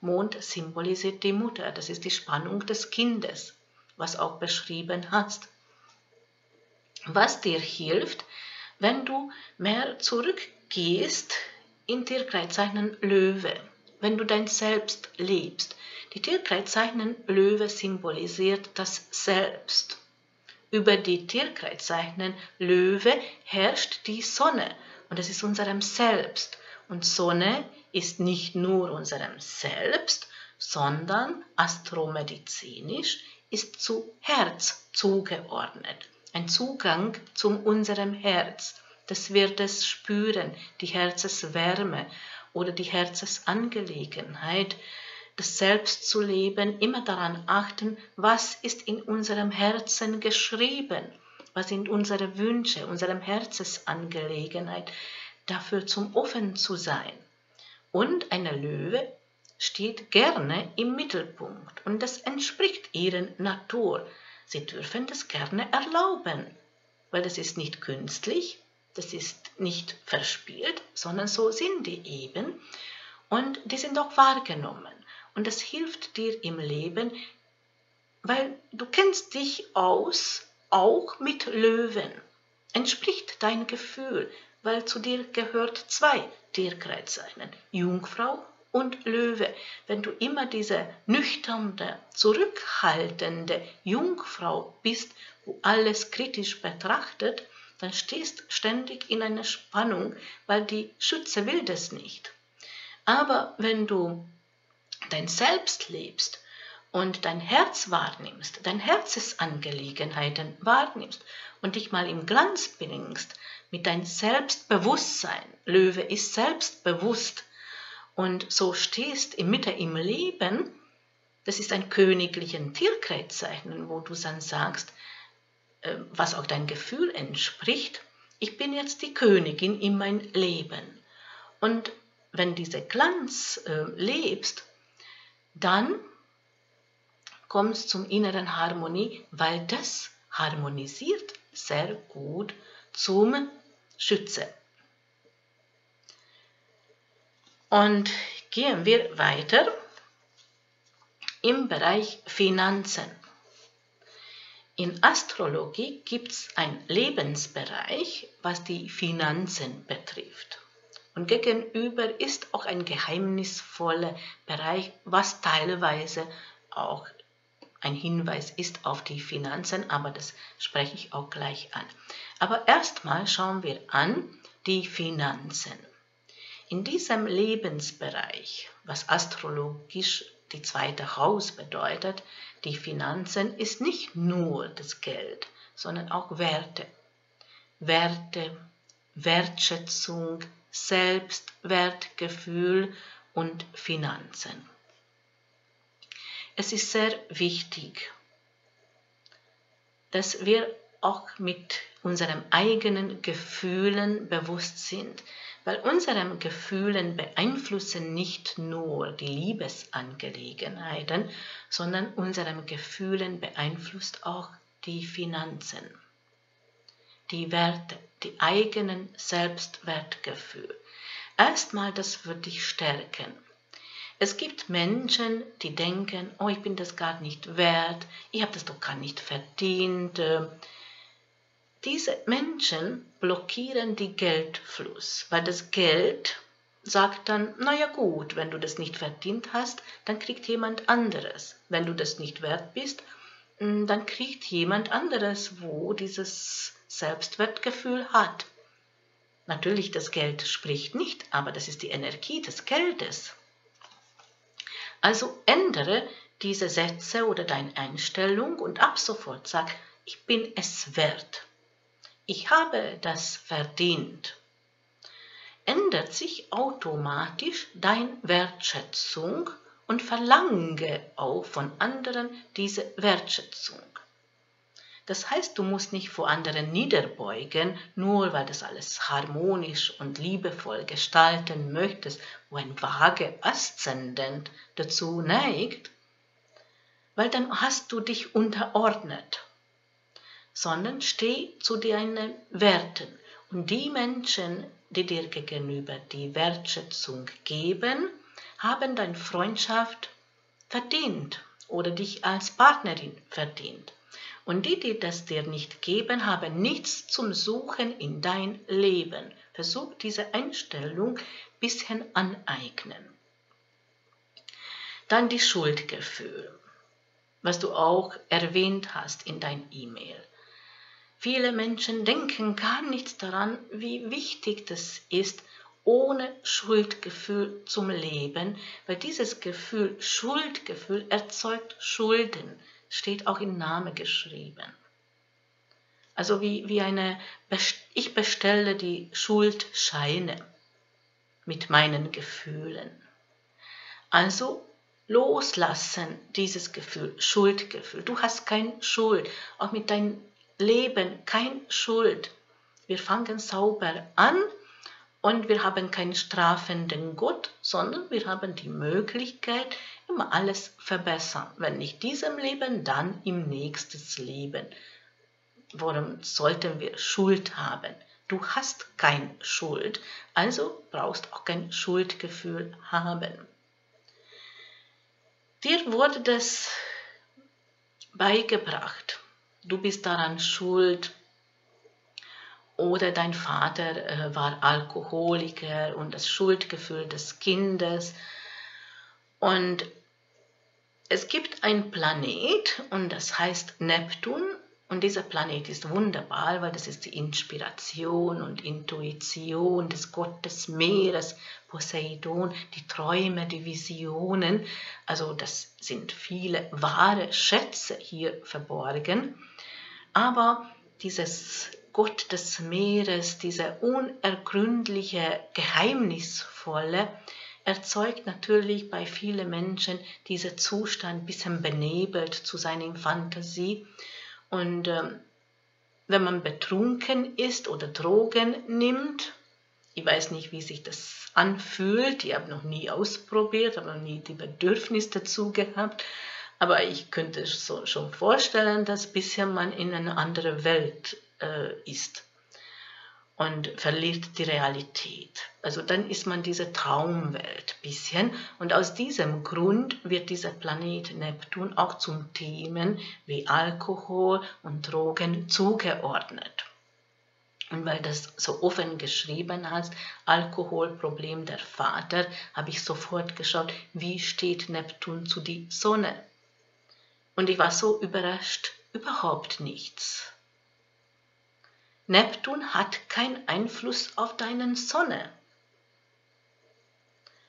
Mond symbolisiert die Mutter. Das ist die Spannung des Kindes, was auch beschrieben hast. Was dir hilft, wenn du mehr zurückgehst in Tierkreiszeichen Löwe, wenn du dein Selbst lebst. Die Tierkreiszeichen Löwe symbolisiert das Selbst. Über die Tierkreiszeichen Löwe herrscht die Sonne und das ist unserem Selbst. Und Sonne ist nicht nur unserem Selbst, sondern astromedizinisch ist zu Herz zugeordnet. Ein Zugang zu unserem Herz, das wird es spüren, die Herzenswärme oder die Herzensangelegenheit. Das Selbst zu leben, immer daran achten, was ist in unserem Herzen geschrieben, was sind unsere Wünsche, unserem Herzensangelegenheit, dafür zum offen zu sein. Und eine Löwe steht gerne im Mittelpunkt und das entspricht ihrer Natur. Sie dürfen das gerne erlauben, weil das ist nicht künstlich, das ist nicht verspielt, sondern so sind die eben und die sind auch wahrgenommen. Und das hilft dir im Leben, weil du kennst dich aus, auch mit Löwen. Entspricht dein Gefühl, weil zu dir gehört zwei Tierkreiszeichen, Jungfrau und Löwe. Wenn du immer diese nüchterne, zurückhaltende Jungfrau bist, wo alles kritisch betrachtet, dann stehst du ständig in einer Spannung, weil die Schütze will das nicht. Aber wenn du dein Selbst lebst und dein Herz wahrnimmst, deine Herzensangelegenheiten wahrnimmst und dich mal im Glanz bringst mit deinem Selbstbewusstsein. Löwe ist selbstbewusst und so stehst mitten im Leben, das ist ein königliches Tierkreiszeichen, wo du dann sagst, was auch dein Gefühl entspricht, ich bin jetzt die Königin in mein Leben. Und wenn dieser Glanz äh, lebst, dann kommst zum inneren Harmonie, weil das harmonisiert sehr gut zum Schütze. Und gehen wir weiter im Bereich Finanzen. In Astrologie gibt es einen Lebensbereich, was die Finanzen betrifft. Und gegenüber ist auch ein geheimnisvoller Bereich, was teilweise auch ein Hinweis ist auf die Finanzen, aber das spreche ich auch gleich an. Aber erstmal schauen wir an die Finanzen. In diesem Lebensbereich, was astrologisch die zweite Haus bedeutet, die Finanzen ist nicht nur das Geld, sondern auch Werte. Werte, Wertschätzung, Selbstwertgefühl und Finanzen. Es ist sehr wichtig, dass wir auch mit unseren eigenen Gefühlen bewusst sind, weil unsere Gefühle beeinflussen nicht nur die Liebesangelegenheiten, sondern unsere Gefühle beeinflusst auch die Finanzen, die Werte, die eigenen Selbstwertgefühl. Erstmal, das wird dich stärken. Es gibt Menschen, die denken, oh, ich bin das gar nicht wert, ich habe das doch gar nicht verdient. Diese Menschen blockieren den Geldfluss, weil das Geld sagt dann, naja gut, wenn du das nicht verdient hast, dann kriegt jemand anderes. Wenn du das nicht wert bist, dann kriegt jemand anderes, wo dieses Selbstwertgefühl hat. Natürlich, das Geld spricht nicht, aber das ist die Energie des Geldes. Also ändere diese Sätze oder deine Einstellung und ab sofort sag, ich bin es wert. Ich habe das verdient. Ändert sich automatisch deine Wertschätzung und verlange auch von anderen diese Wertschätzung. Das heißt, du musst nicht vor anderen niederbeugen, nur weil das alles harmonisch und liebevoll gestalten möchtest, wo ein vage Aszendent dazu neigt, weil dann hast du dich unterordnet, sondern steh zu deinen Werten. Und die Menschen, die dir gegenüber die Wertschätzung geben, haben deine Freundschaft verdient oder dich als Partnerin verdient. Und die, die das dir nicht geben, haben nichts zum Suchen in dein Leben. Versuch diese Einstellung ein bisschen aneignen. Dann die Schuldgefühl, was du auch erwähnt hast in dein E-Mail. Viele Menschen denken gar nichts daran, wie wichtig das ist, ohne Schuldgefühl zum Leben, weil dieses Gefühl, Schuldgefühl, erzeugt Schulden. Steht auch im Namen geschrieben. Also wie, wie eine, ich bestelle die Schuldscheine mit meinen Gefühlen. Also loslassen dieses Gefühl, Schuldgefühl. Du hast keine Schuld, auch mit deinem Leben keine Schuld. Wir fangen sauber an und wir haben keinen strafenden Gott, sondern wir haben die Möglichkeit, immer alles verbessern. Wenn nicht diesem Leben, dann im nächsten Leben. Worum sollten wir Schuld haben? Du hast keine Schuld, also brauchst auch kein Schuldgefühl haben. Dir wurde das beigebracht. Du bist daran schuld. Oder dein Vater war Alkoholiker und das Schuldgefühl des Kindes. Und es gibt einen Planet und das heißt Neptun und dieser Planet ist wunderbar, weil das ist die Inspiration und Intuition des Gottes Meeres, Poseidon, die Träume, die Visionen, also das sind viele wahre Schätze hier verborgen, aber dieses Gott des Meeres, diese unergründliche, geheimnisvolle erzeugt natürlich bei vielen Menschen dieser Zustand, ein bisschen benebelt zu sein in Fantasie. Und ähm, wenn man betrunken ist oder Drogen nimmt, ich weiß nicht, wie sich das anfühlt, ich habe noch nie ausprobiert, habe noch nie die Bedürfnisse dazu gehabt, aber ich könnte so schon vorstellen, dass bisher man in eine andere Welt äh, ist und verliert die Realität. Also dann ist man diese Traumwelt ein bisschen. Und aus diesem Grund wird dieser Planet Neptun auch zum Themen wie Alkohol und Drogen zugeordnet. Und weil das so offen geschrieben heißt, Alkoholproblem der Vater, habe ich sofort geschaut, wie steht Neptun zu der Sonne. Und ich war so überrascht, überhaupt nichts. Neptun hat keinen Einfluss auf deine Sonne.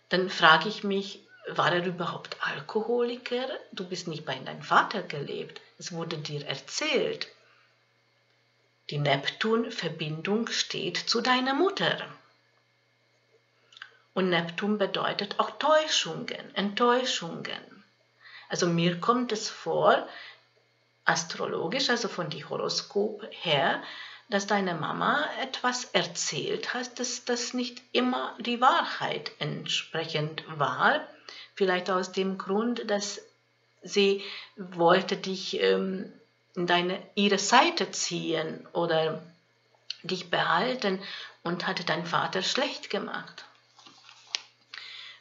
Dann frage ich mich, war er überhaupt Alkoholiker? Du bist nicht bei deinem Vater gelebt, es wurde dir erzählt. Die Neptun-Verbindung steht zu deiner Mutter. Und Neptun bedeutet auch Täuschungen, Enttäuschungen. Also mir kommt es vor, astrologisch, also von dem Horoskop her, dass deine Mama etwas erzählt hat, dass das nicht immer die Wahrheit entsprechend war. Vielleicht aus dem Grund, dass sie wollte dich ähm, in deine, ihre Seite ziehen oder dich behalten und hatte dein Vater schlecht gemacht.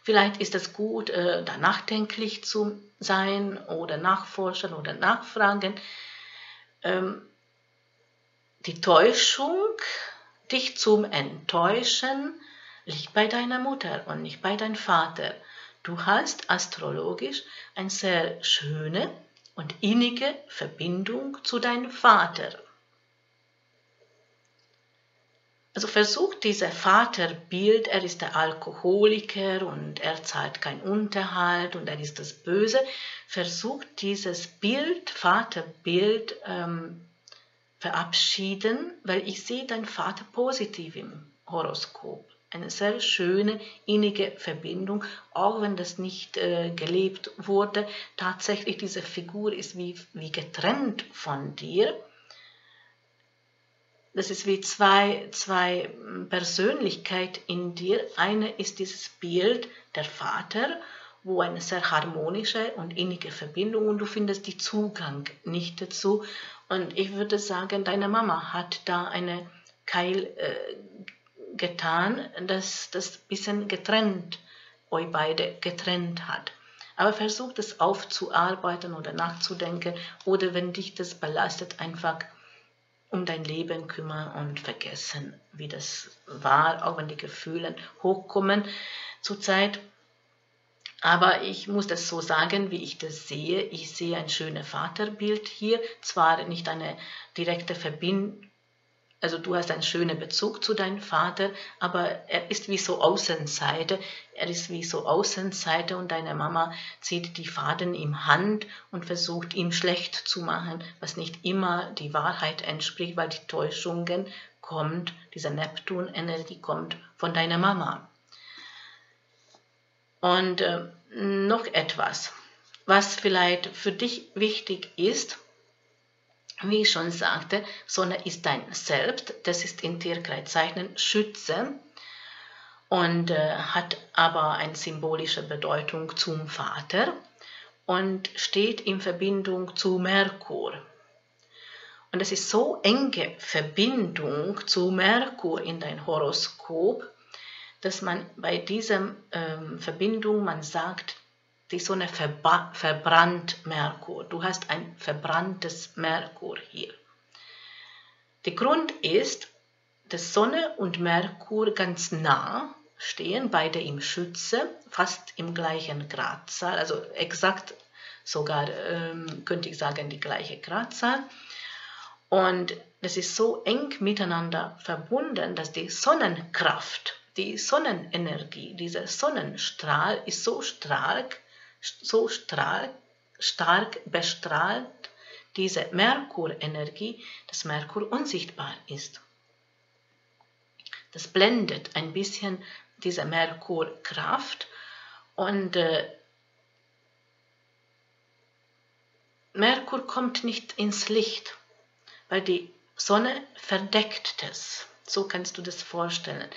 Vielleicht ist es gut, äh, da nachdenklich zu sein oder nachforschen oder nachfragen. Ähm, Die Täuschung, dich zum Enttäuschen, liegt bei deiner Mutter und nicht bei deinem Vater. Du hast astrologisch eine sehr schöne und innige Verbindung zu deinem Vater. Also versuch dieses Vaterbild, er ist der Alkoholiker und er zahlt keinen Unterhalt und er ist das Böse. Versuch dieses Bild, Vaterbild, ähm, verabschieden, weil ich sehe deinen Vater positiv im Horoskop. Eine sehr schöne, innige Verbindung, auch wenn das nicht äh, gelebt wurde. Tatsächlich, diese Figur ist wie, wie getrennt von dir. Das ist wie zwei, zwei Persönlichkeiten in dir. Eine ist dieses Bild, der Vater, wo eine sehr harmonische und innige Verbindung und du findest den Zugang nicht dazu. Und ich würde sagen, deine Mama hat da einen Keil äh, getan, dass das ein bisschen getrennt, euch beide getrennt hat. Aber versucht es aufzuarbeiten oder nachzudenken oder wenn dich das belastet, einfach um dein Leben kümmern und vergessen, wie das war, auch wenn die Gefühle hochkommen zurzeit. Aber ich muss das so sagen, wie ich das sehe. Ich sehe ein schönes Vaterbild hier, zwar nicht eine direkte Verbindung, also du hast einen schönen Bezug zu deinem Vater, aber er ist wie so Außenseite, er ist wie so Außenseite und deine Mama zieht die Faden in Hand und versucht, ihn schlecht zu machen, was nicht immer die Wahrheit entspricht, weil die Täuschungen kommt, diese Neptun-Energie kommt von deiner Mama. Und äh, noch etwas, was vielleicht für dich wichtig ist, wie ich schon sagte, Sonne ist dein Selbst, das ist in Tierkreiszeichen Schütze und äh, hat aber eine symbolische Bedeutung zum Vater und steht in Verbindung zu Merkur. Und es ist so enge Verbindung zu Merkur in dein Horoskop, dass man bei dieser ähm, Verbindung, man sagt, die Sonne verba- verbrannt Merkur. Du hast ein verbranntes Merkur hier. Der Grund ist, dass Sonne und Merkur ganz nah stehen, beide im Schütze, fast im gleichen Gradzahl, also exakt sogar, ähm, könnte ich sagen, die gleiche Gradzahl. Und das ist so eng miteinander verbunden, dass die Sonnenkraft, die Sonnenenergie, dieser Sonnenstrahl ist so stark, so stark, stark bestrahlt, diese Merkurenergie, dass Merkur unsichtbar ist. Das blendet ein bisschen diese Merkurkraft Und äh, Merkur kommt nicht ins Licht, weil die Sonne verdeckt es. So kannst du das vorstellen.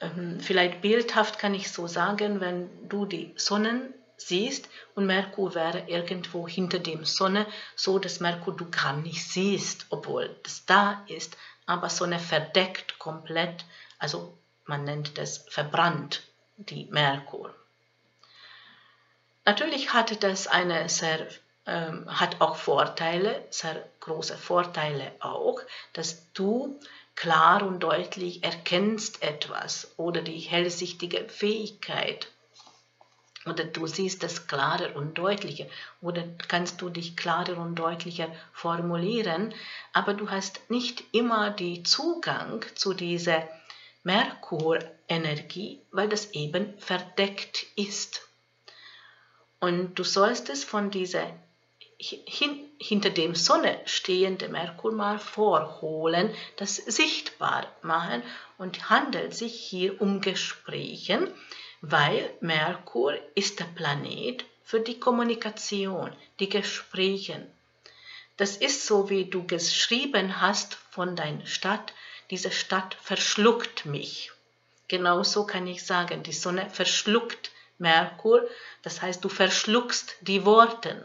Ähm, vielleicht bildhaft kann ich so sagen, wenn du die Sonnen siehst und Merkur wäre irgendwo hinter dem Sonne, so dass Merkur du gar nicht siehst, obwohl das da ist, aber Sonne verdeckt komplett, also man nennt das verbrannt, die Merkur. Natürlich hat das eine sehr, ähm, hat auch Vorteile, sehr große Vorteile auch, dass du klar und deutlich erkennst etwas oder die hellsichtige Fähigkeit. Oder du siehst das klarer und deutlicher. Oder kannst du dich klarer und deutlicher formulieren. Aber du hast nicht immer den Zugang zu dieser Merkur-Energie, weil das eben verdeckt ist. Und du sollst es von dieser hin, hinter dem Sonne stehende Merkur mal vorholen, das sichtbar machen. Und handelt sich hier um Gesprächen. Weil Merkur ist der Planet für die Kommunikation, die Gespräche. Das ist so, wie du geschrieben hast von deiner Stadt, diese Stadt verschluckt mich. Genau so kann ich sagen, die Sonne verschluckt Merkur, das heißt, du verschluckst die Worte.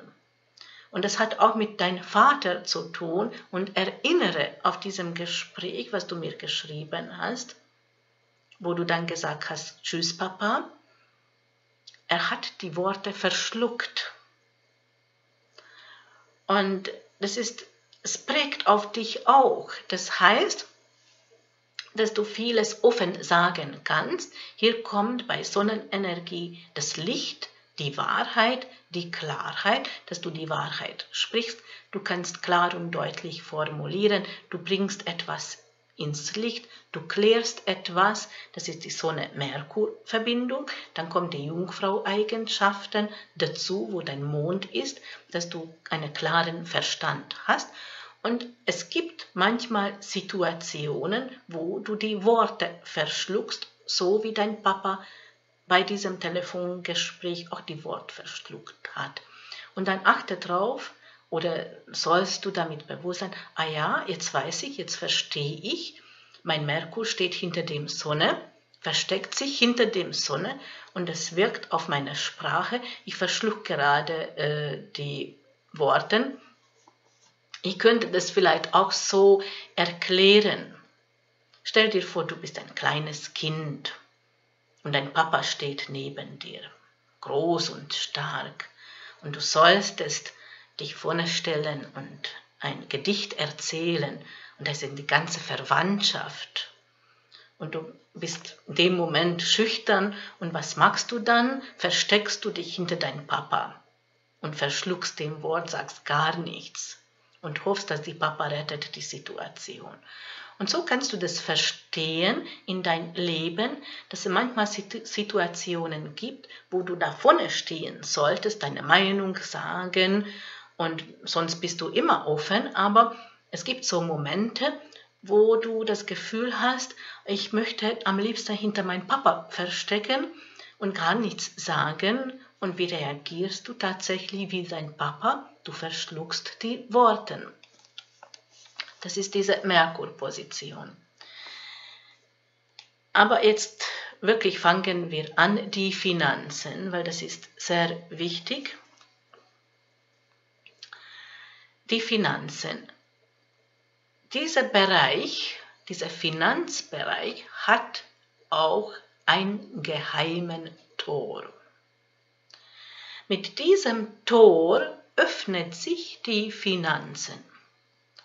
Und das hat auch mit deinem Vater zu tun und erinnere auf diesem Gespräch, was du mir geschrieben hast, wo du dann gesagt hast, tschüss Papa, er hat die Worte verschluckt. Und das ist, es prägt auf dich auch. Das heißt, dass du vieles offen sagen kannst. Hier kommt bei Sonnenenergie das Licht, die Wahrheit, die Klarheit, dass du die Wahrheit sprichst. Du kannst klar und deutlich formulieren, du bringst etwas ins Licht, du klärst etwas, das ist die Sonne-Merkur-Verbindung, dann kommen die Jungfrau-Eigenschaften dazu, wo dein Mond ist, dass du einen klaren Verstand hast. Und es gibt manchmal Situationen, wo du die Worte verschluckst, so wie dein Papa bei diesem Telefongespräch auch die Worte verschluckt hat. Und dann achte drauf, oder sollst du damit bewusst sein, ah ja, jetzt weiß ich, jetzt verstehe ich, mein Merkur steht hinter dem Sonne, versteckt sich hinter dem Sonne und es wirkt auf meine Sprache. Ich verschlucke gerade äh, die Worte. Ich könnte das vielleicht auch so erklären. Stell dir vor, du bist ein kleines Kind und dein Papa steht neben dir, groß und stark. Und du sollst es dich vorstellen und ein Gedicht erzählen und das sind die ganze Verwandtschaft und du bist in dem Moment schüchtern und was machst du dann? Versteckst du dich hinter deinem Papa und verschluckst dem Wort, sagst gar nichts und hoffst, dass die Papa rettet die Situation. Und so kannst du das verstehen in dein Leben, dass es manchmal Situationen gibt, wo du da vorne stehen solltest, deine Meinung sagen. Und sonst bist du immer offen, aber es gibt so Momente, wo du das Gefühl hast, ich möchte am liebsten hinter meinem Papa verstecken und gar nichts sagen. Und wie reagierst du tatsächlich wie dein Papa? Du verschluckst die Worte. Das ist diese Merkurposition. Aber jetzt wirklich fangen wir an, die Finanzen, weil das ist sehr wichtig. Die Finanzen. Dieser Bereich, dieser Finanzbereich hat auch ein geheimes Tor. Mit diesem Tor öffnet sich die Finanzen.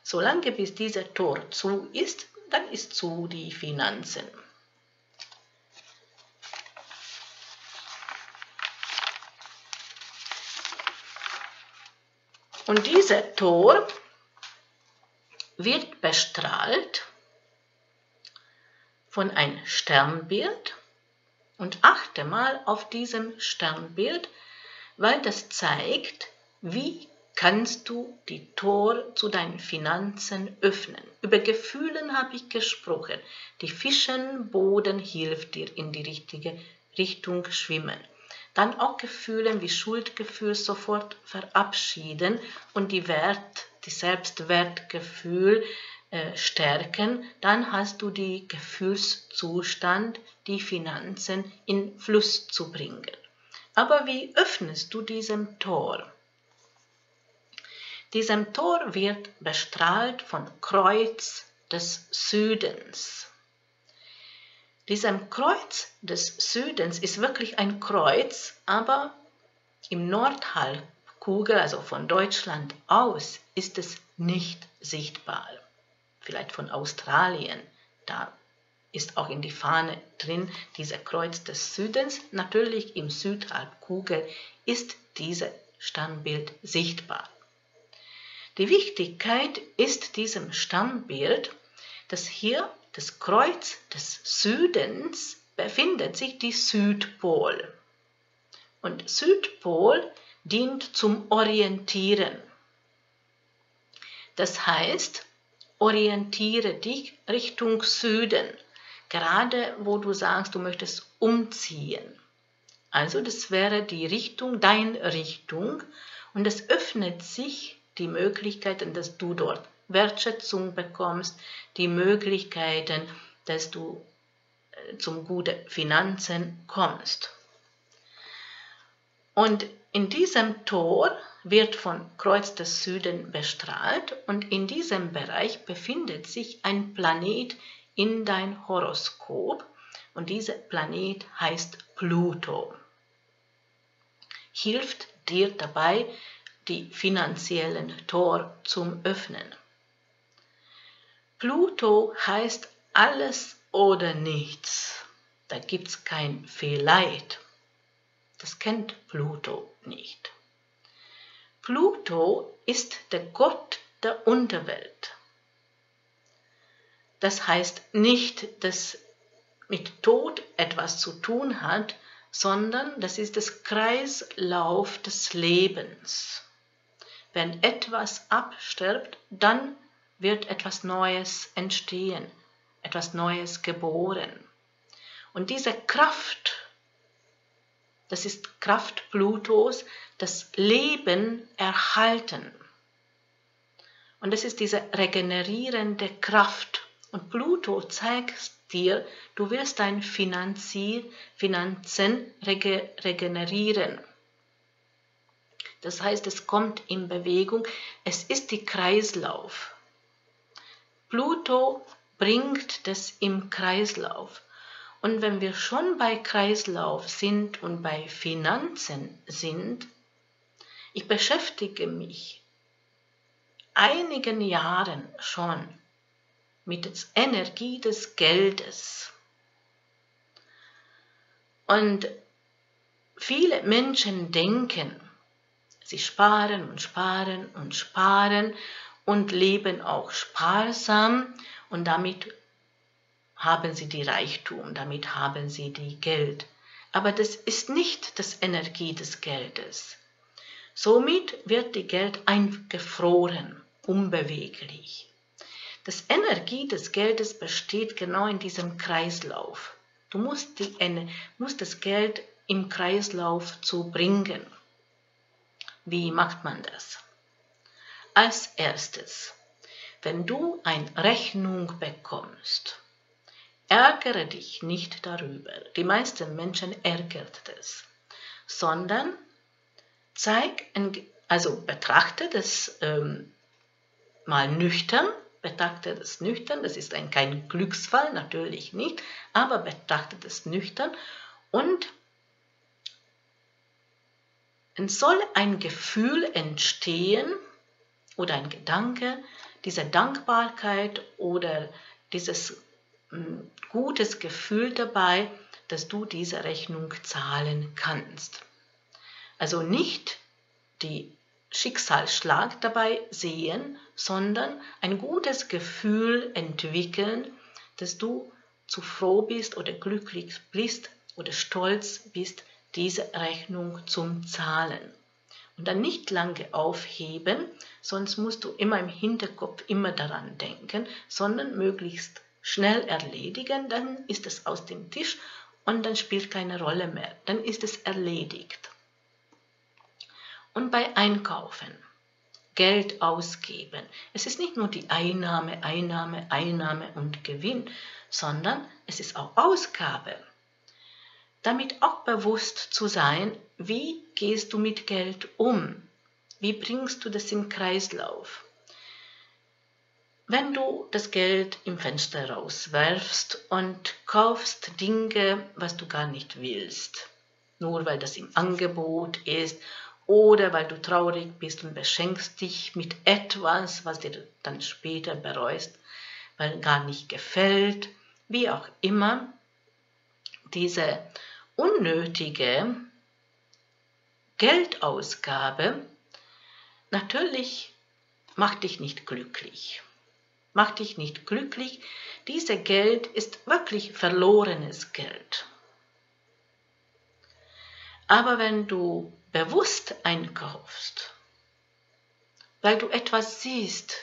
Solange bis dieser Tor zu ist, dann ist zu die Finanzen. Und dieser Tor wird bestrahlt von einem Sternbild. Und achte mal auf diesem Sternbild, weil das zeigt, wie kannst du die Tor zu deinen Finanzen öffnen. Über Gefühlen habe ich gesprochen. Die Fischenboden hilft dir in die richtige Richtung schwimmen. dann auch Gefühlen wie Schuldgefühl sofort verabschieden und die Wert, die Selbstwertgefühl äh, stärken, dann hast du den Gefühlszustand, die Finanzen in Fluss zu bringen. Aber wie öffnest du diesem Tor? Diesem Tor wird bestrahlt von Kreuz des Südens. Diesem Kreuz des Südens ist wirklich ein Kreuz, aber im Nordhalbkugel, also von Deutschland aus, ist es nicht sichtbar. Vielleicht von Australien, da ist auch in die Fahne drin, dieser Kreuz des Südens. Natürlich im Südhalbkugel ist dieses Sternbild sichtbar. Die Wichtigkeit ist diesem Sternbild, dass hier das Kreuz des Südens befindet sich die Südpol. Und Südpol dient zum Orientieren. Das heißt, orientiere dich Richtung Süden, gerade wo du sagst, du möchtest umziehen. Also das wäre die Richtung, deine Richtung, und es öffnet sich die Möglichkeiten, dass du dort Wertschätzung bekommst, die Möglichkeiten, dass du zum guten Finanzen kommst. Und in diesem Tor wird von Kreuz des Süden bestrahlt und in diesem Bereich befindet sich ein Planet in dein Horoskop und dieser Planet heißt Pluto. Hilft dir dabei, die finanziellen Tor zum Öffnen. Pluto heißt alles oder nichts. Da gibt es kein Vielleicht. Das kennt Pluto nicht. Pluto ist der Gott der Unterwelt. Das heißt nicht, dass mit Tod etwas zu tun hat, sondern das ist das Kreislauf des Lebens. Wenn etwas abstirbt, dann wird etwas Neues entstehen, etwas Neues geboren. Und diese Kraft, das ist Kraft Plutos, das Leben erhalten. Und das ist diese regenerierende Kraft. Und Pluto zeigt dir, du willst deine Finanzen rege regenerieren. Das heißt, es kommt in Bewegung, es ist der Kreislauf. Pluto bringt das im Kreislauf. Und wenn wir schon bei Kreislauf sind und bei Finanzen sind, ich beschäftige mich einigen Jahren schon mit der Energie des Geldes. Und viele Menschen denken, sie sparen und sparen und sparen und leben auch sparsam und damit haben sie die Reichtum, damit haben sie die Geld. Aber das ist nicht das Energie des Geldes. Somit wird die Geld eingefroren, unbeweglich. Das Energie des Geldes besteht genau in diesem Kreislauf. Du musst, die, musst das Geld im Kreislauf zu bringen. Wie macht man das? Als erstes, wenn du eine Rechnung bekommst, ärgere dich nicht darüber. Die meisten Menschen ärgert es, sondern zeig, also betrachte das ähm, mal nüchtern. Betrachte das nüchtern, das ist ein, kein Glücksfall, natürlich nicht, aber betrachte das nüchtern und es soll ein Gefühl entstehen oder ein Gedanke dieser Dankbarkeit oder dieses m, gutes Gefühl dabei, dass du diese Rechnung zahlen kannst. Also nicht die Schicksalsschlag dabei sehen, sondern ein gutes Gefühl entwickeln, dass du zu froh bist oder glücklich bist oder stolz bist, diese Rechnung zu zahlen. Und dann nicht lange aufheben, sonst musst du immer im Hinterkopf immer daran denken, sondern möglichst schnell erledigen, dann ist es aus dem Tisch und dann spielt keine Rolle mehr, dann ist es erledigt. Und bei Einkaufen, Geld ausgeben, es ist nicht nur die Einnahme, Einnahme, Einnahme und Gewinn, sondern es ist auch Ausgabe. Damit auch bewusst zu sein, wie gehst du mit Geld um? Wie bringst du das im Kreislauf? Wenn du das Geld im Fenster rauswerfst und kaufst Dinge, was du gar nicht willst, nur weil das im Angebot ist oder weil du traurig bist und beschenkst dich mit etwas, was dir dann später bereust, weil gar nicht gefällt, wie auch immer, diese unnötige Geldausgabe natürlich macht dich nicht glücklich. Macht dich nicht glücklich. Dieses Geld ist wirklich verlorenes Geld. Aber wenn du bewusst einkaufst, weil du etwas siehst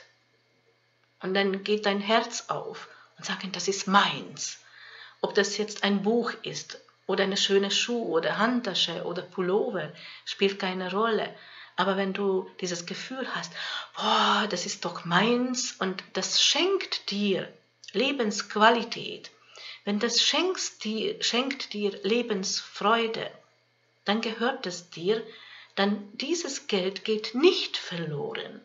und dann geht dein Herz auf und sagt, das ist meins. Ob das jetzt ein Buch ist oder eine schöne Schuh oder Handtasche oder Pullover, spielt keine Rolle. Aber wenn du dieses Gefühl hast, boah, das ist doch meins und das schenkt dir Lebensqualität, wenn das schenkt dir, schenkt dir Lebensfreude, dann gehört es dir, dann dieses Geld geht nicht verloren.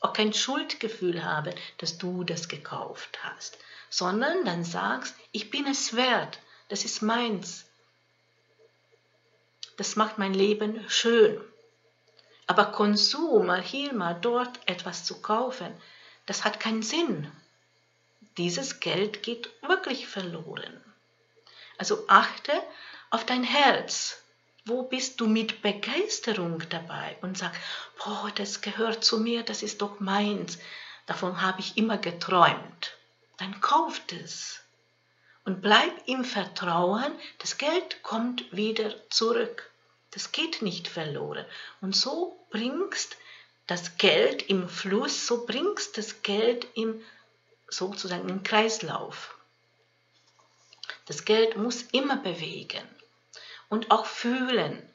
Auch kein Schuldgefühl haben, dass du das gekauft hast, sondern dann sagst, ich bin es wert, das ist meins. Das macht mein Leben schön. Aber Konsum, mal hier, mal dort etwas zu kaufen, das hat keinen Sinn. Dieses Geld geht wirklich verloren. Also achte auf dein Herz. Wo bist du mit Begeisterung dabei und sagst, boah, das gehört zu mir, das ist doch meins, davon habe ich immer geträumt. Dann kauft es und bleib im Vertrauen, das Geld kommt wieder zurück. Das geht nicht verloren. Und so bringst das Geld im Fluss, so bringst das Geld im, sozusagen im Kreislauf. Das Geld muss immer bewegen. Und auch fühlen.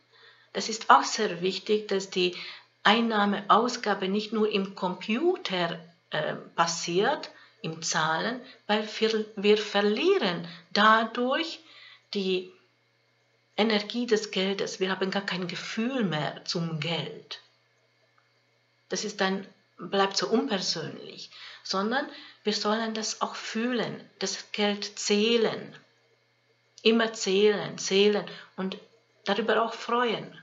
Das ist auch sehr wichtig, dass die Einnahme-Ausgabe nicht nur im Computer äh, passiert, im Zahlen, weil wir, wir verlieren dadurch die Energie des Geldes. Wir haben gar kein Gefühl mehr zum Geld. Das ist dann, bleibt so unpersönlich, sondern wir sollen das auch fühlen, das Geld zählen. Immer zählen, zählen und darüber auch freuen,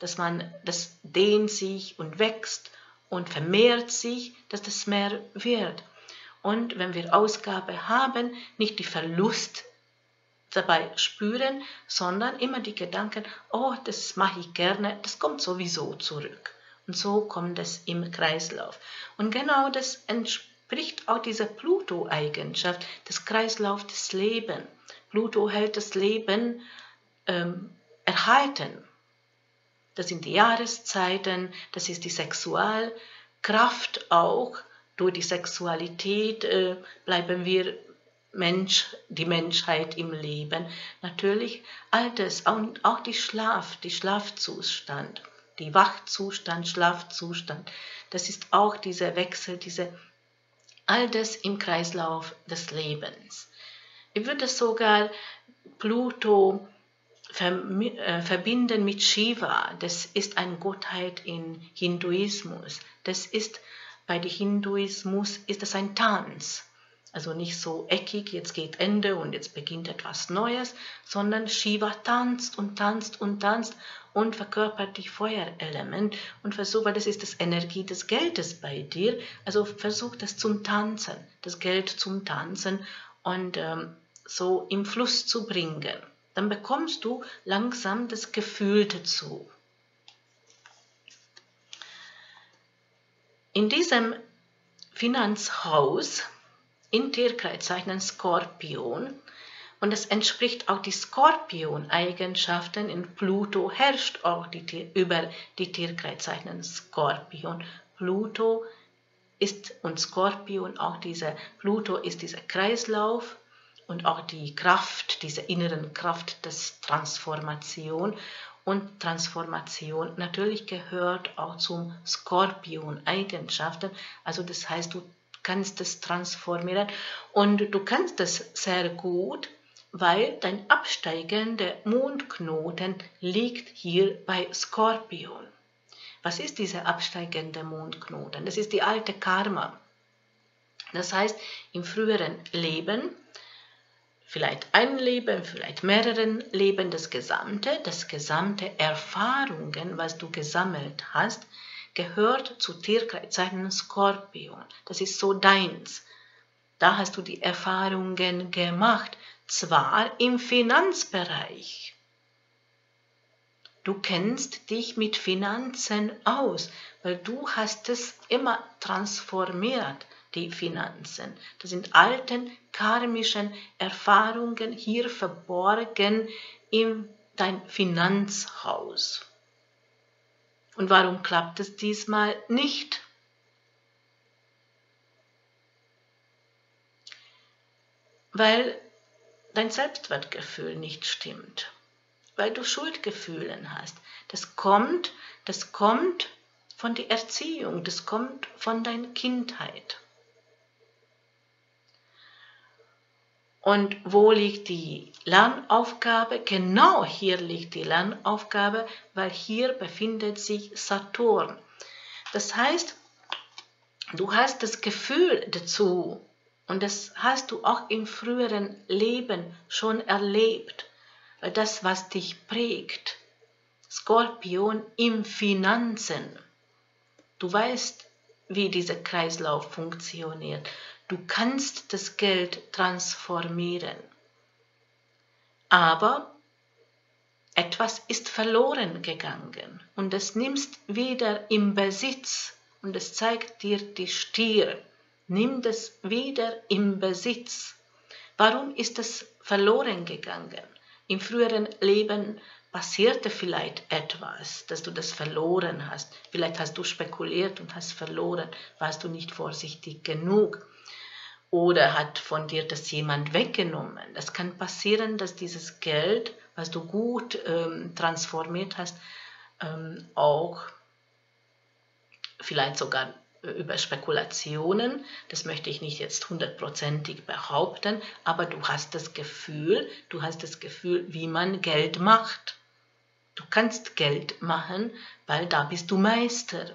dass man, das dehnt sich und wächst und vermehrt sich, dass das mehr wird. Und wenn wir Ausgabe haben, nicht die Verlust dabei spüren, sondern immer die Gedanken, oh, das mache ich gerne, das kommt sowieso zurück. Und so kommt es im Kreislauf. Und genau das entspricht auch dieser Pluto-Eigenschaft, des Kreislauf des Lebens. Pluto hält das Leben ähm, erhalten. Das sind die Jahreszeiten, das ist die Sexualkraft auch. Durch die Sexualität äh, bleiben wir Mensch, die Menschheit im Leben. Natürlich all das, und auch die Schlaf, die Schlafzustand, die Wachzustand, Schlafzustand. Das ist auch dieser Wechsel, diese, all das im Kreislauf des Lebens. Ich würde sogar Pluto verbinden mit Shiva. Das ist eine Gottheit im Hinduismus. Das ist, bei dem Hinduismus ist das ein Tanz. Also nicht so eckig, jetzt geht Ende und jetzt beginnt etwas Neues, sondern Shiva tanzt und tanzt und tanzt und verkörpert die Feuerelement und versucht, weil das ist das Energie des Geldes bei dir, also versucht das zum Tanzen, das Geld zum Tanzen und ähm, so im Fluss zu bringen. Dann bekommst du langsam das Gefühl dazu. In diesem Finanzhaus in Tierkreiszeichen Skorpion, und es entspricht auch die Skorpion-Eigenschaften, in Pluto herrscht auch die, über die Tierkreiszeichen Skorpion. Pluto ist und Skorpion auch dieser, Pluto ist dieser Kreislauf und auch die Kraft, diese inneren Kraft des Transformation. Und Transformation natürlich gehört auch zum Skorpion Eigenschaften, also das heißt, du kannst es transformieren und du kannst es sehr gut, weil dein absteigender Mondknoten liegt hier bei Skorpion. Was ist dieser absteigende Mondknoten? Das ist die alte Karma. Das heißt, im früheren Leben, vielleicht ein Leben, vielleicht mehreren Leben, das Gesamte, das gesamte Erfahrungen, was du gesammelt hast, gehört zu Tierkreiszeichen Skorpion. Das ist so deins. Da hast du die Erfahrungen gemacht, zwar im Finanzbereich. Du kennst dich mit Finanzen aus, weil du hast es immer transformiert, die Finanzen. Das sind alten karmischen Erfahrungen hier verborgen in dein Finanzhaus. Und warum klappt es diesmal nicht? Weil dein Selbstwertgefühl nicht stimmt, weil du Schuldgefühlen hast. Das kommt, das kommt von der Erziehung, das kommt von deiner Kindheit. Und wo liegt die Lernaufgabe? Genau hier liegt die Lernaufgabe, weil hier befindet sich Saturn. Das heißt, du hast das Gefühl dazu und das hast du auch im früheren Leben schon erlebt, weil das, was dich prägt, Skorpion im Finanzen. Du weißt, wie dieser Kreislauf funktioniert. Du kannst das Geld transformieren, aber etwas ist verloren gegangen und es nimmst wieder im Besitz und es zeigt dir die Stier. Nimm das wieder im Besitz. Warum ist es verloren gegangen? Im früheren Leben passierte vielleicht etwas, dass du das verloren hast. Vielleicht hast du spekuliert und hast verloren, warst du nicht vorsichtig genug. Oder hat von dir das jemand weggenommen. Das kann passieren, dass dieses Geld, was du gut ähm, transformiert hast, ähm, auch vielleicht sogar über Spekulationen, das möchte ich nicht jetzt hundertprozentig behaupten, aber du hast das Gefühl, du hast das Gefühl, wie man Geld macht. Du kannst Geld machen, weil da bist du Meister.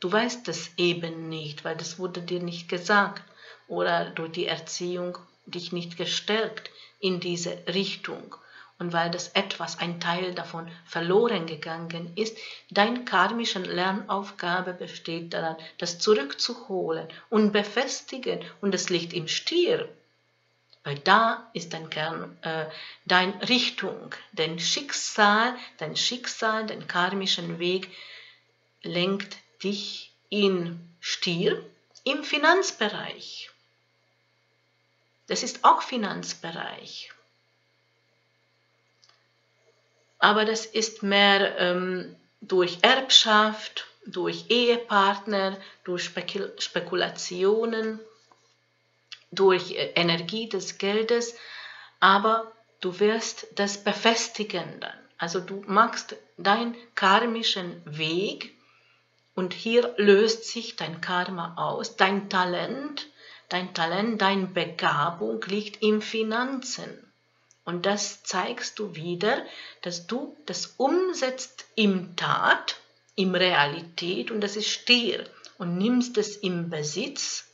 Du weißt es eben nicht, weil das wurde dir nicht gesagt oder durch die Erziehung dich nicht gestärkt in diese Richtung. Und weil das etwas, ein Teil davon verloren gegangen ist, deine karmische Lernaufgabe besteht daran, das zurückzuholen und befestigen. Und das liegt im Stier, weil da ist dein Kern, äh, deine Richtung, dein Schicksal, dein Schicksal, dein karmischen Weg lenkt dich in Stier im Finanzbereich. Das ist auch Finanzbereich. Aber das ist mehr ähm, durch Erbschaft, durch Ehepartner, durch Spekul Spekulationen, durch äh, Energie des Geldes. Aber du wirst das befestigen dann. Also du machst deinen karmischen Weg. Und hier löst sich dein Karma aus, dein Talent, dein Talent, deine Begabung liegt in Finanzen. Und das zeigst du wieder, dass du das umsetzt im Tat, im Realität und das ist Stier. Und nimmst es im Besitz,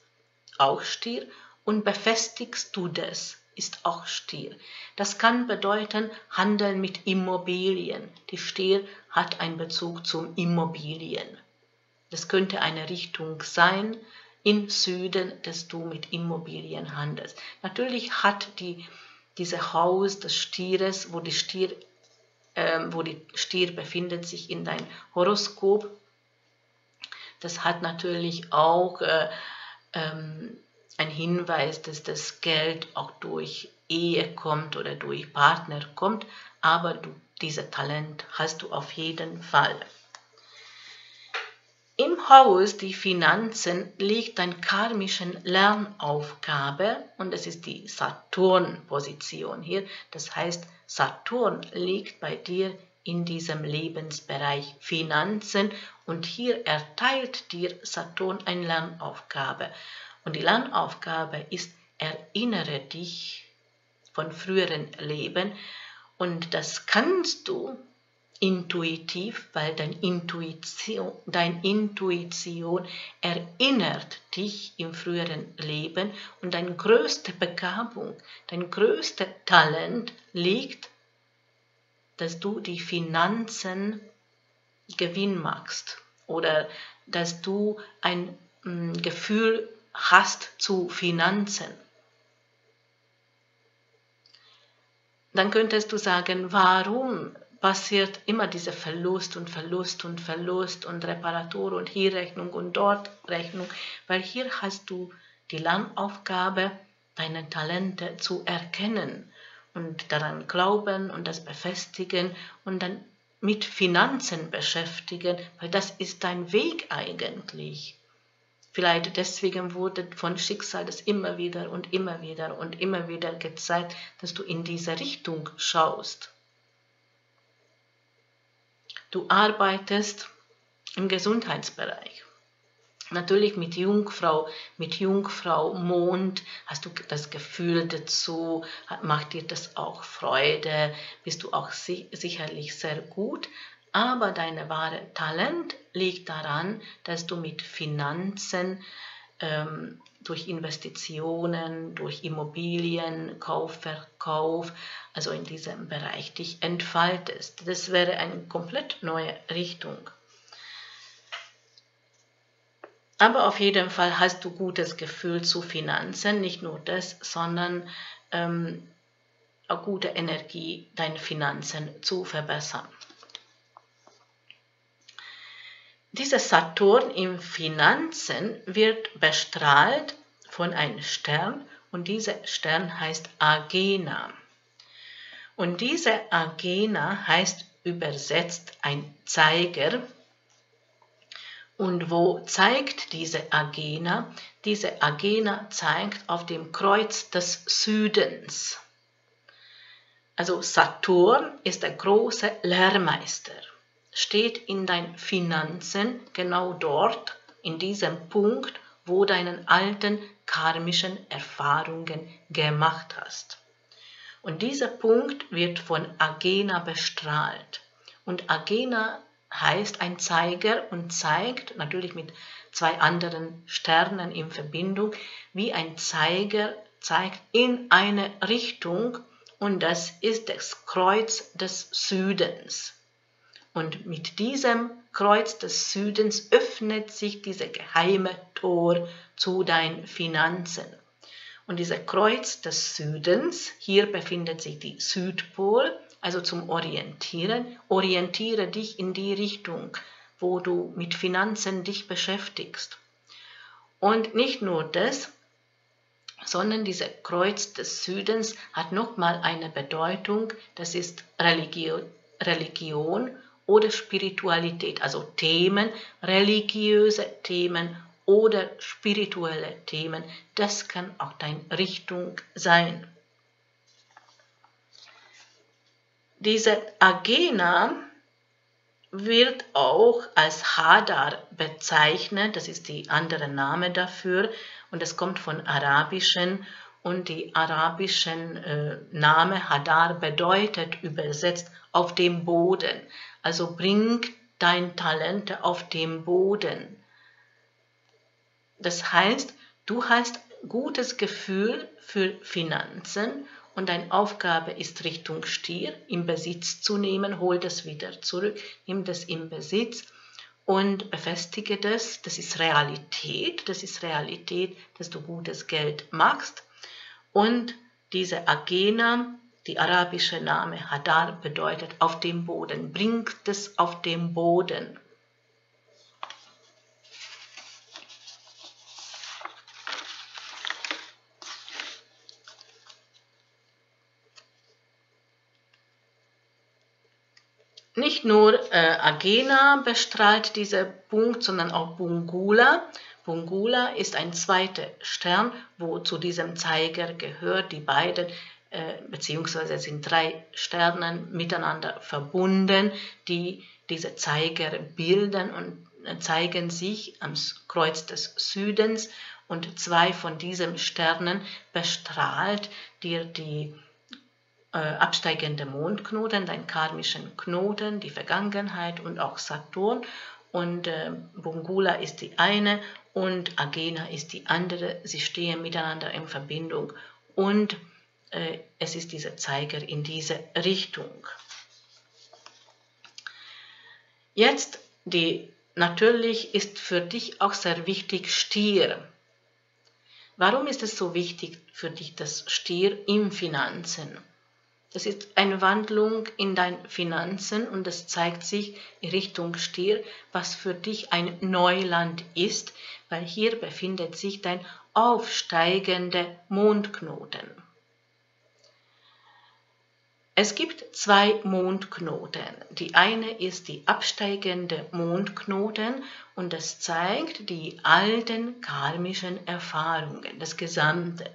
auch Stier, und befestigst du das, ist auch Stier. Das kann bedeuten, Handeln mit Immobilien. Die Stier hat einen Bezug zum Immobilien. Das könnte eine Richtung sein im Süden, dass du mit Immobilien handelst. Natürlich hat die, dieses Haus des Stieres, wo die Stier, äh, wo die Stier befindet sich in deinem Horoskop, das hat natürlich auch äh, ähm, einen Hinweis, dass das Geld auch durch Ehe kommt oder durch Partner kommt, aber du, dieses Talent hast du auf jeden Fall. Im Haus die Finanzen liegt eine karmische Lernaufgabe und es ist die Saturn-Position hier. Das heißt, Saturn liegt bei dir in diesem Lebensbereich Finanzen und hier erteilt dir Saturn eine Lernaufgabe. Und die Lernaufgabe ist, erinnere dich von früheren Leben und das kannst du intuitiv, weil dein Intuition, dein Intuition erinnert dich im früheren Leben und deine größte Begabung, dein größtes Talent liegt, dass du die Finanzen Gewinn machst oder dass du ein Gefühl hast zu Finanzen. Dann könntest du sagen, warum passiert immer dieser Verlust und Verlust und Verlust und Reparatur und hier Rechnung und dort Rechnung, weil hier hast du die Lernaufgabe, deine Talente zu erkennen und daran glauben und das befestigen und dann mit Finanzen beschäftigen, weil das ist dein Weg eigentlich. Vielleicht deswegen wurde von Schicksal das immer wieder und immer wieder und immer wieder gezeigt, dass du in diese Richtung schaust. Du arbeitest im Gesundheitsbereich. Natürlich mit Jungfrau, mit Jungfrau Mond hast du das Gefühl dazu, macht dir das auch Freude, bist du auch si- sicherlich sehr gut. Aber dein wahres Talent liegt daran, dass du mit Finanzen, ähm, durch Investitionen, durch Immobilien, Kauf, Verkauf, also in diesem Bereich dich entfaltest. Das wäre eine komplett neue Richtung. Aber auf jeden Fall hast du gutes Gefühl zu Finanzen, nicht nur das, sondern ähm, auch gute Energie, deine Finanzen zu verbessern. Dieser Saturn in Finanzen wird bestrahlt von einem Stern und dieser Stern heißt Agena. Und diese Agena heißt übersetzt ein Zeiger. Und wo zeigt diese Agena? Diese Agena zeigt auf dem Kreuz des Südens. Also Saturn ist der große Lehrmeister. Steht in deinen Finanzen genau dort, in diesem Punkt, wo deine alten karmischen Erfahrungen gemacht hast. Und dieser Punkt wird von Agena bestrahlt. Und Agena heißt ein Zeiger und zeigt, natürlich mit zwei anderen Sternen in Verbindung, wie ein Zeiger zeigt in eine Richtung und das ist das Kreuz des Südens. Und mit diesem Kreuz des Südens öffnet sich dieses geheime Tor zu deinen Finanzen. Und dieses Kreuz des Südens, hier befindet sich der Südpol, also zum Orientieren. Orientiere dich in die Richtung, wo du mit Finanzen dich beschäftigst. Und nicht nur das, sondern dieses Kreuz des Südens hat nochmal eine Bedeutung, das ist Religion. Religion oder Spiritualität, also Themen, religiöse Themen oder spirituelle Themen, das kann auch deine Richtung sein. Diese Agena wird auch als Hadar bezeichnet, das ist der andere Name dafür und das kommt von arabischen und die arabischen äh, Name Hadar bedeutet übersetzt auf dem Boden. Also bring dein Talent auf dem Boden. Das heißt, du hast gutes Gefühl für Finanzen und deine Aufgabe ist Richtung Stier, im Besitz zu nehmen, hol das wieder zurück, nimm das im Besitz und befestige das. Das ist Realität, das ist Realität, dass du gutes Geld machst und diese Agena, die arabische Name Hadar bedeutet auf dem Boden, bringt es auf dem Boden. nicht nur äh, Agena bestrahlt dieser Punkt, sondern auch Bungula. Bungula ist ein zweiter Stern, wo zu diesem Zeiger gehört, die beiden äh, beziehungsweise sind drei Sterne miteinander verbunden, die diese Zeiger bilden und zeigen sich am Kreuz des Südens, und zwei von diesen Sternen bestrahlt dir die Äh, absteigende Mondknoten, den karmischen Knoten, die Vergangenheit und auch Saturn. Und äh, Bungula ist die eine und Agena ist die andere. Sie stehen miteinander in Verbindung und äh, es ist dieser Zeiger in diese Richtung. Jetzt, die, natürlich ist für dich auch sehr wichtig Stier. Warum ist es so wichtig für dich, das Stier in Finanzen? Das ist eine Wandlung in deinen Finanzen und das zeigt sich in Richtung Stier, was für dich ein Neuland ist, weil hier befindet sich dein aufsteigender Mondknoten. Es gibt zwei Mondknoten. Die eine ist die absteigende Mondknoten und das zeigt die alten karmischen Erfahrungen, das Gesamte.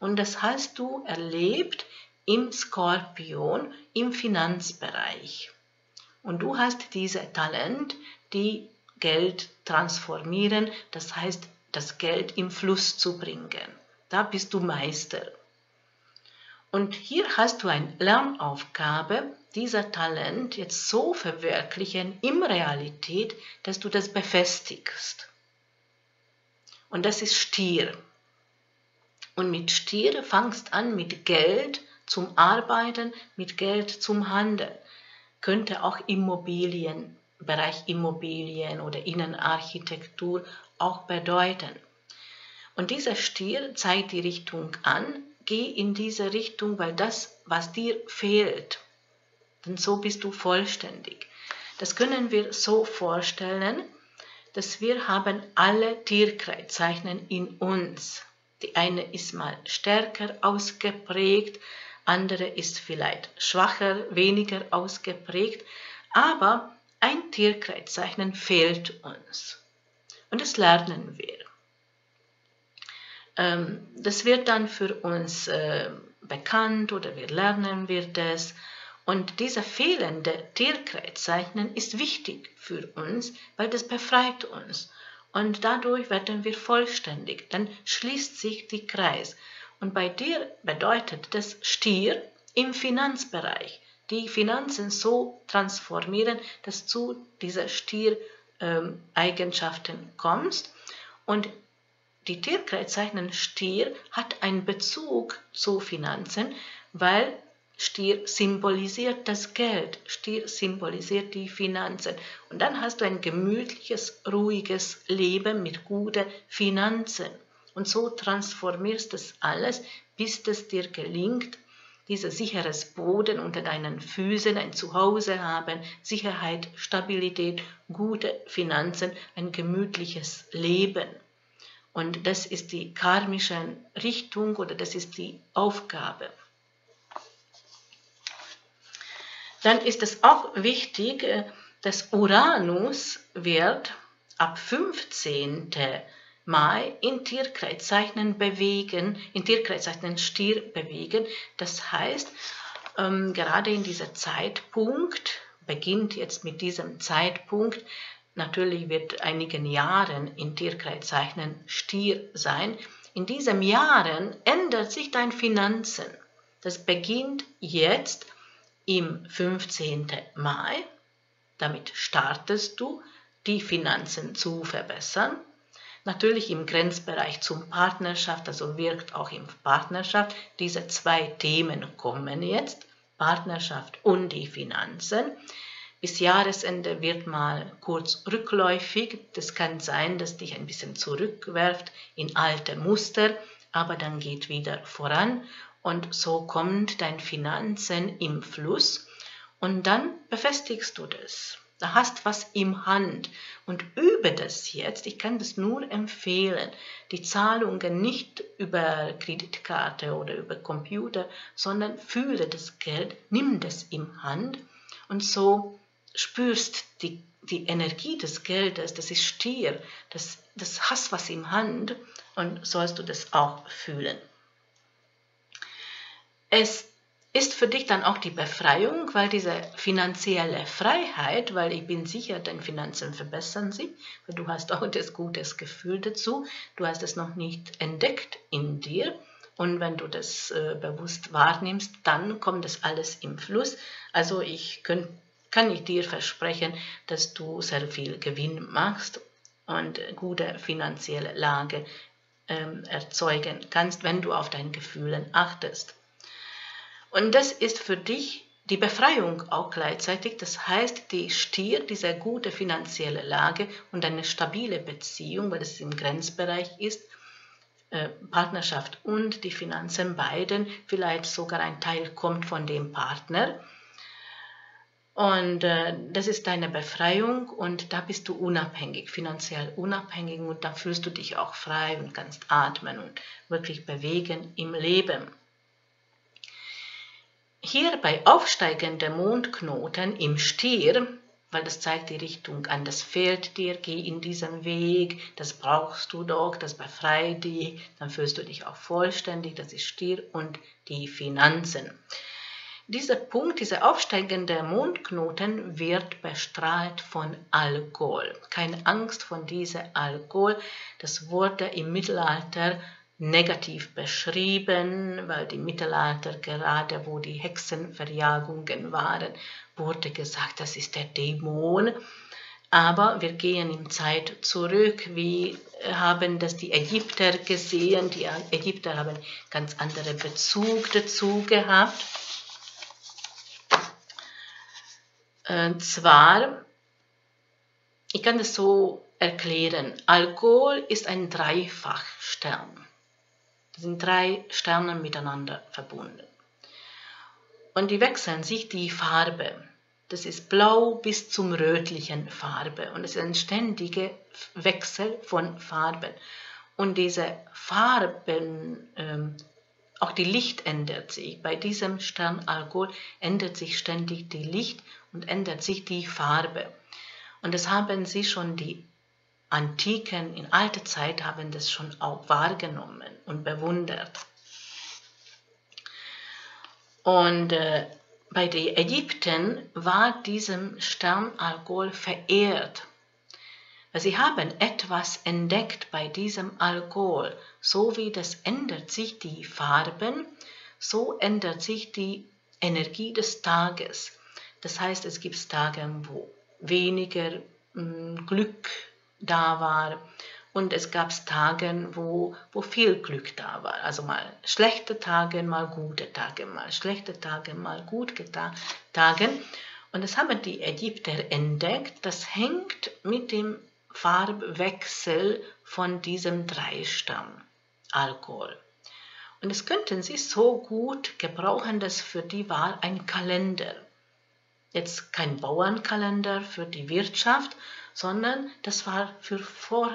Und das hast du erlebt im Skorpion, im Finanzbereich. Und du hast diese Talent, die Geld transformieren, das heißt, das Geld im Fluss zu bringen. Da bist du Meister. Und hier hast du eine Lernaufgabe, dieser Talent jetzt so verwirklichen in Realität, dass du das befestigst. Und das ist Stier. Und mit Stier fangst an mit Geld zum Arbeiten, mit Geld zum Handel. Könnte auch Immobilien, Bereich Immobilien oder Innenarchitektur auch bedeuten. Und dieser Stier zeigt die Richtung an, geh in diese Richtung, weil das, was dir fehlt, denn so bist du vollständig. Das können wir so vorstellen, dass wir haben alle Tierkreiszeichen in uns. Die eine ist mal stärker ausgeprägt, andere ist vielleicht schwacher, weniger ausgeprägt, aber ein Tierkreiszeichen fehlt uns. Und das lernen wir. Das wird dann für uns bekannt oder wir lernen wir das. Und dieser fehlende Tierkreiszeichen ist wichtig für uns, weil das befreit uns. Und dadurch werden wir vollständig, dann schließt sich der Kreis. Und bei dir bedeutet das Stier im Finanzbereich, die Finanzen so transformieren, dass zu dieser Stier-Eigenschaften kommst. Und die Tierkreiszeichen Stier hat einen Bezug zu Finanzen, weil Stier symbolisiert das Geld, Stier symbolisiert die Finanzen. Und dann hast du ein gemütliches, ruhiges Leben mit guten Finanzen. Und so transformierst du das alles, bis es dir gelingt, dieses sicheres Boden unter deinen Füßen, ein Zuhause haben, Sicherheit, Stabilität, gute Finanzen, ein gemütliches Leben. Und das ist die karmische Richtung oder das ist die Aufgabe. Dann ist es auch wichtig, dass Uranus wird ab fünfzehnten Mai in Tierkreiszeichen bewegen, in Tierkreiszeichen Stier bewegen. Das heißt, ähm, gerade in dieser Zeitpunkt, beginnt jetzt mit diesem Zeitpunkt, natürlich wird einigen Jahren in Tierkreiszeichen Stier sein. In diesen Jahren ändert sich dein Finanzen. Das beginnt jetzt im fünfzehnten Mai, damit startest du, die Finanzen zu verbessern. Natürlich im Grenzbereich zum Partnerschaft, also wirkt auch in Partnerschaft. Diese zwei Themen kommen jetzt, Partnerschaft und die Finanzen. Bis Jahresende wird mal kurz rückläufig. Das kann sein, dass dich ein bisschen zurückwerft in alte Muster, aber dann geht wieder voran. Und so kommt dein Finanzen im Fluss und dann befestigst du das. Da hast was im Hand und übe das jetzt. Ich kann das nur empfehlen, die Zahlungen nicht über Kreditkarte oder über Computer, sondern fühle das Geld, nimm das in Hand und so spürst die, die Energie des Geldes, das ist Stier, das, das hast was im Hand und sollst du das auch fühlen. Es ist für dich dann auch die Befreiung, weil diese finanzielle Freiheit, weil ich bin sicher, deine Finanzen verbessern sich, weil du hast auch das gute Gefühl dazu, du hast es noch nicht entdeckt in dir und wenn du das äh, bewusst wahrnimmst, dann kommt das alles im Fluss. Also ich könnt, kann ich dir versprechen, dass du sehr viel Gewinn machst und gute finanzielle Lage ähm, erzeugen kannst, wenn du auf deine Gefühle achtest. Und das ist für dich die Befreiung auch gleichzeitig. Das heißt, die Stier, diese gute finanzielle Lage und eine stabile Beziehung, weil es im Grenzbereich ist, äh, Partnerschaft und die Finanzen beiden, vielleicht sogar ein Teil kommt von dem Partner. Und äh, das ist deine Befreiung und da bist du unabhängig, finanziell unabhängig und da fühlst du dich auch frei und kannst atmen und wirklich bewegen im Leben. Hier bei aufsteigendem Mondknoten im Stier, weil das zeigt die Richtung an, das fehlt dir, geh in diesen Weg, das brauchst du doch, das befreit dich, dann fühlst du dich auch vollständig, das ist Stier und die Finanzen. Dieser Punkt, dieser aufsteigende Mondknoten wird bestrahlt von Alkohol. Keine Angst vor diesem Alkohol, das wurde im Mittelalter negativ beschrieben, weil im Mittelalter, gerade wo die Hexenverjagungen waren, wurde gesagt, das ist der Dämon. Aber wir gehen in Zeit zurück, wir haben das die Ägypter gesehen, die Ägypter haben ganz andere Bezug dazu gehabt. Und zwar, ich kann das so erklären, Alkohol ist ein Dreifachstern. Sind drei Sterne miteinander verbunden. Und die wechseln sich die Farbe. Das ist blau bis zum rötlichen Farbe. Und es ist ein ständiger Wechsel von Farben. Und diese Farben, ähm, auch die Licht ändert sich. Bei diesem Stern Alkohol ändert sich ständig die Licht und ändert sich die Farbe. Und das haben sie schon die Antiken in alter Zeit haben das schon auch wahrgenommen und bewundert. Und äh, bei den Ägypten war diesem Stern Alkohol verehrt. Weil sie haben etwas entdeckt bei diesem Alkohol. So wie das ändert sich die Farben, so ändert sich die Energie des Tages. Das heißt, es gibt Tage, wo weniger mh, Glück da war und es gab Tage, wo, wo viel Glück da war. Also mal schlechte Tage, mal gute Tage, mal schlechte Tage, mal gute Tage. Und das haben die Ägypter entdeckt, das hängt mit dem Farbwechsel von diesem Dreistamm Alkohol. Und es könnten sie so gut gebrauchen, dass für die war ein Kalender. Jetzt kein Bauernkalender für die Wirtschaft, sondern das war für vor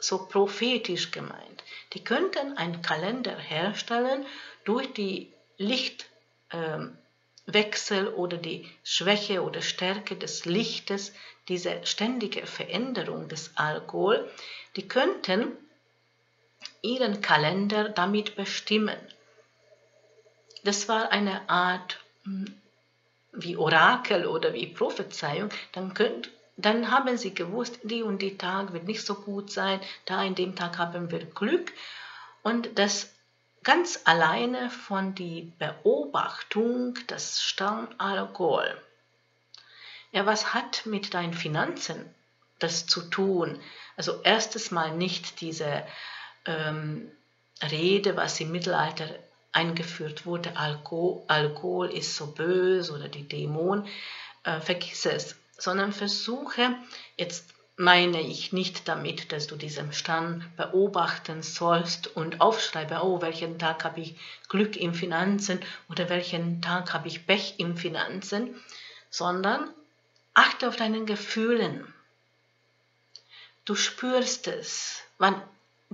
so prophetisch gemeint. Die könnten einen Kalender herstellen durch die Lichtwechsel ähm, oder die Schwäche oder Stärke des Lichtes, diese ständige Veränderung des Alkohol. Die könnten ihren Kalender damit bestimmen. Das war eine Art wie Orakel oder wie Prophezeiung, dann könnt Dann haben sie gewusst, die und die Tag wird nicht so gut sein, da in dem Tag haben wir Glück. Und das ganz alleine von der Beobachtung des Stern Alkohol. Ja, was hat mit deinen Finanzen das zu tun? Also erstes Mal nicht diese ähm, Rede, was im Mittelalter eingeführt wurde, Alkohol, Alkohol ist so böse oder die Dämon, äh, vergiss es. Sondern versuche, jetzt meine ich nicht damit, dass du diesen Stern beobachten sollst und aufschreiben, oh, welchen Tag habe ich Glück im Finanzen oder welchen Tag habe ich Pech im Finanzen, sondern achte auf deine Gefühlen. Du spürst es, wann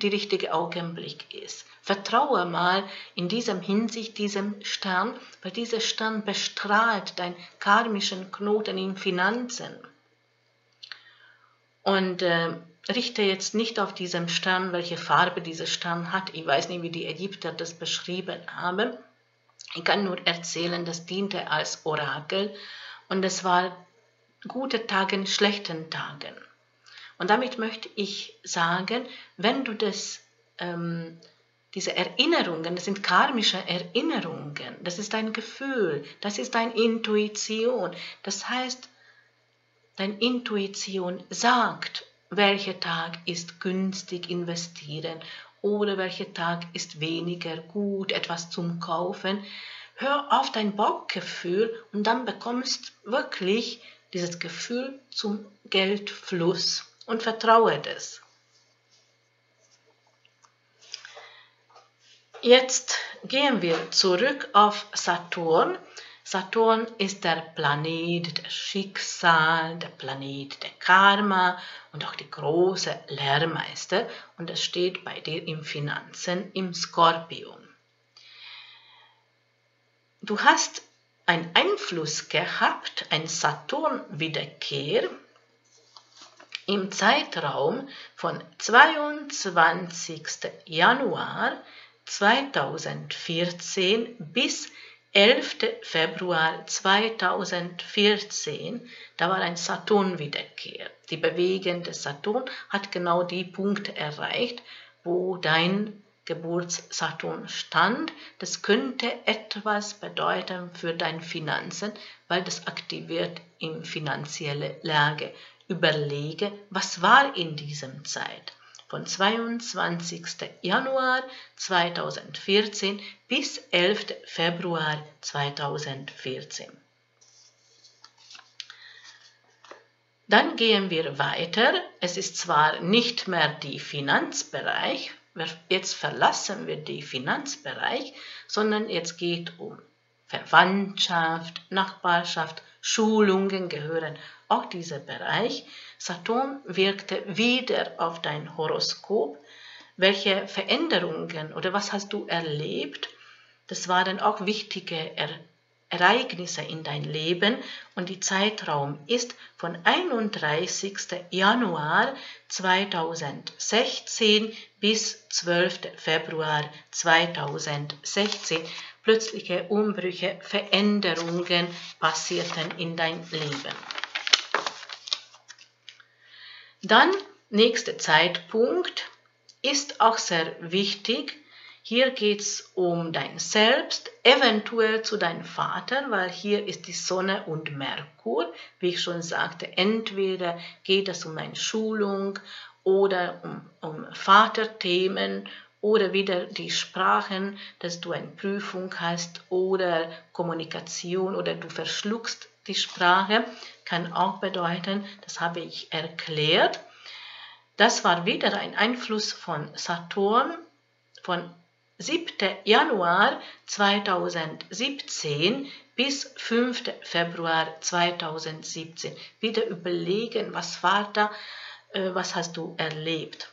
der richtige Augenblick ist. Vertraue mal in diesem Hinsicht diesem Stern, weil dieser Stern bestrahlt deinen karmischen Knoten in Finanzen. Und äh, richte jetzt nicht auf diesem Stern, welche Farbe dieser Stern hat. Ich weiß nicht, wie die Ägypter das beschrieben haben. Ich kann nur erzählen, das diente als Orakel und es waren gute Tage, schlechte Tage. Und damit möchte ich sagen, wenn du das, ähm, diese Erinnerungen, das sind karmische Erinnerungen, das ist dein Gefühl, das ist deine Intuition. Das heißt, deine Intuition sagt, welcher Tag ist günstig investieren oder welcher Tag ist weniger gut, etwas zum Kaufen. Hör auf dein Bauchgefühl und dann bekommst du wirklich dieses Gefühl zum Geldfluss. Und vertraue das. Jetzt gehen wir zurück auf Saturn. Saturn ist der Planet des Schicksals, der Planet der Karma und auch der große Lehrmeister. Und das steht bei dir im Finanzen, im Skorpion. Du hast einen Einfluss gehabt, eine Saturn-Wiederkehr. Im Zeitraum von zweiundzwanzigsten Januar zweitausendvierzehn bis elften Februar zweitausendvierzehn, da war ein Saturn-Wiederkehr. Die bewegende Saturn hat genau die Punkte erreicht, wo dein Geburtssaturn stand. Das könnte etwas bedeuten für deine Finanzen, weil das aktiviert in finanzielle Lage. Überlege, was war in dieser Zeit von zweiundzwanzigsten Januar zweitausendvierzehn bis elften Februar zweitausendvierzehn. Dann gehen wir weiter. Es ist zwar nicht mehr der Finanzbereich, jetzt verlassen wir den Finanzbereich, sondern jetzt geht es um Verwandtschaft, Nachbarschaft, Schulungen gehören auch dieser Bereich. Saturn wirkte wieder auf dein Horoskop. Welche Veränderungen oder was hast du erlebt? Das waren auch wichtige Ereignisse in dein Leben und der Zeitraum ist von einunddreißigsten Januar zweitausendsechzehn bis zwölften Februar zweitausendsechzehn. Plötzliche Umbrüche, Veränderungen passierten in dein Leben. Dann, nächster Zeitpunkt, ist auch sehr wichtig. Hier geht es um dein Selbst, eventuell zu deinem Vater, weil hier ist die Sonne und Merkur. Wie ich schon sagte, entweder geht es um eine Schulung oder um, um Vaterthemen oder wieder die Sprachen, dass du eine Prüfung hast oder Kommunikation oder du verschluckst die Sprache, kann auch bedeuten, das habe ich erklärt. Das war wieder ein Einfluss von Saturn von siebten Januar zweitausendsiebzehn bis fünften Februar zweitausendsiebzehn. Wieder überlegen, was war da, was hast du erlebt.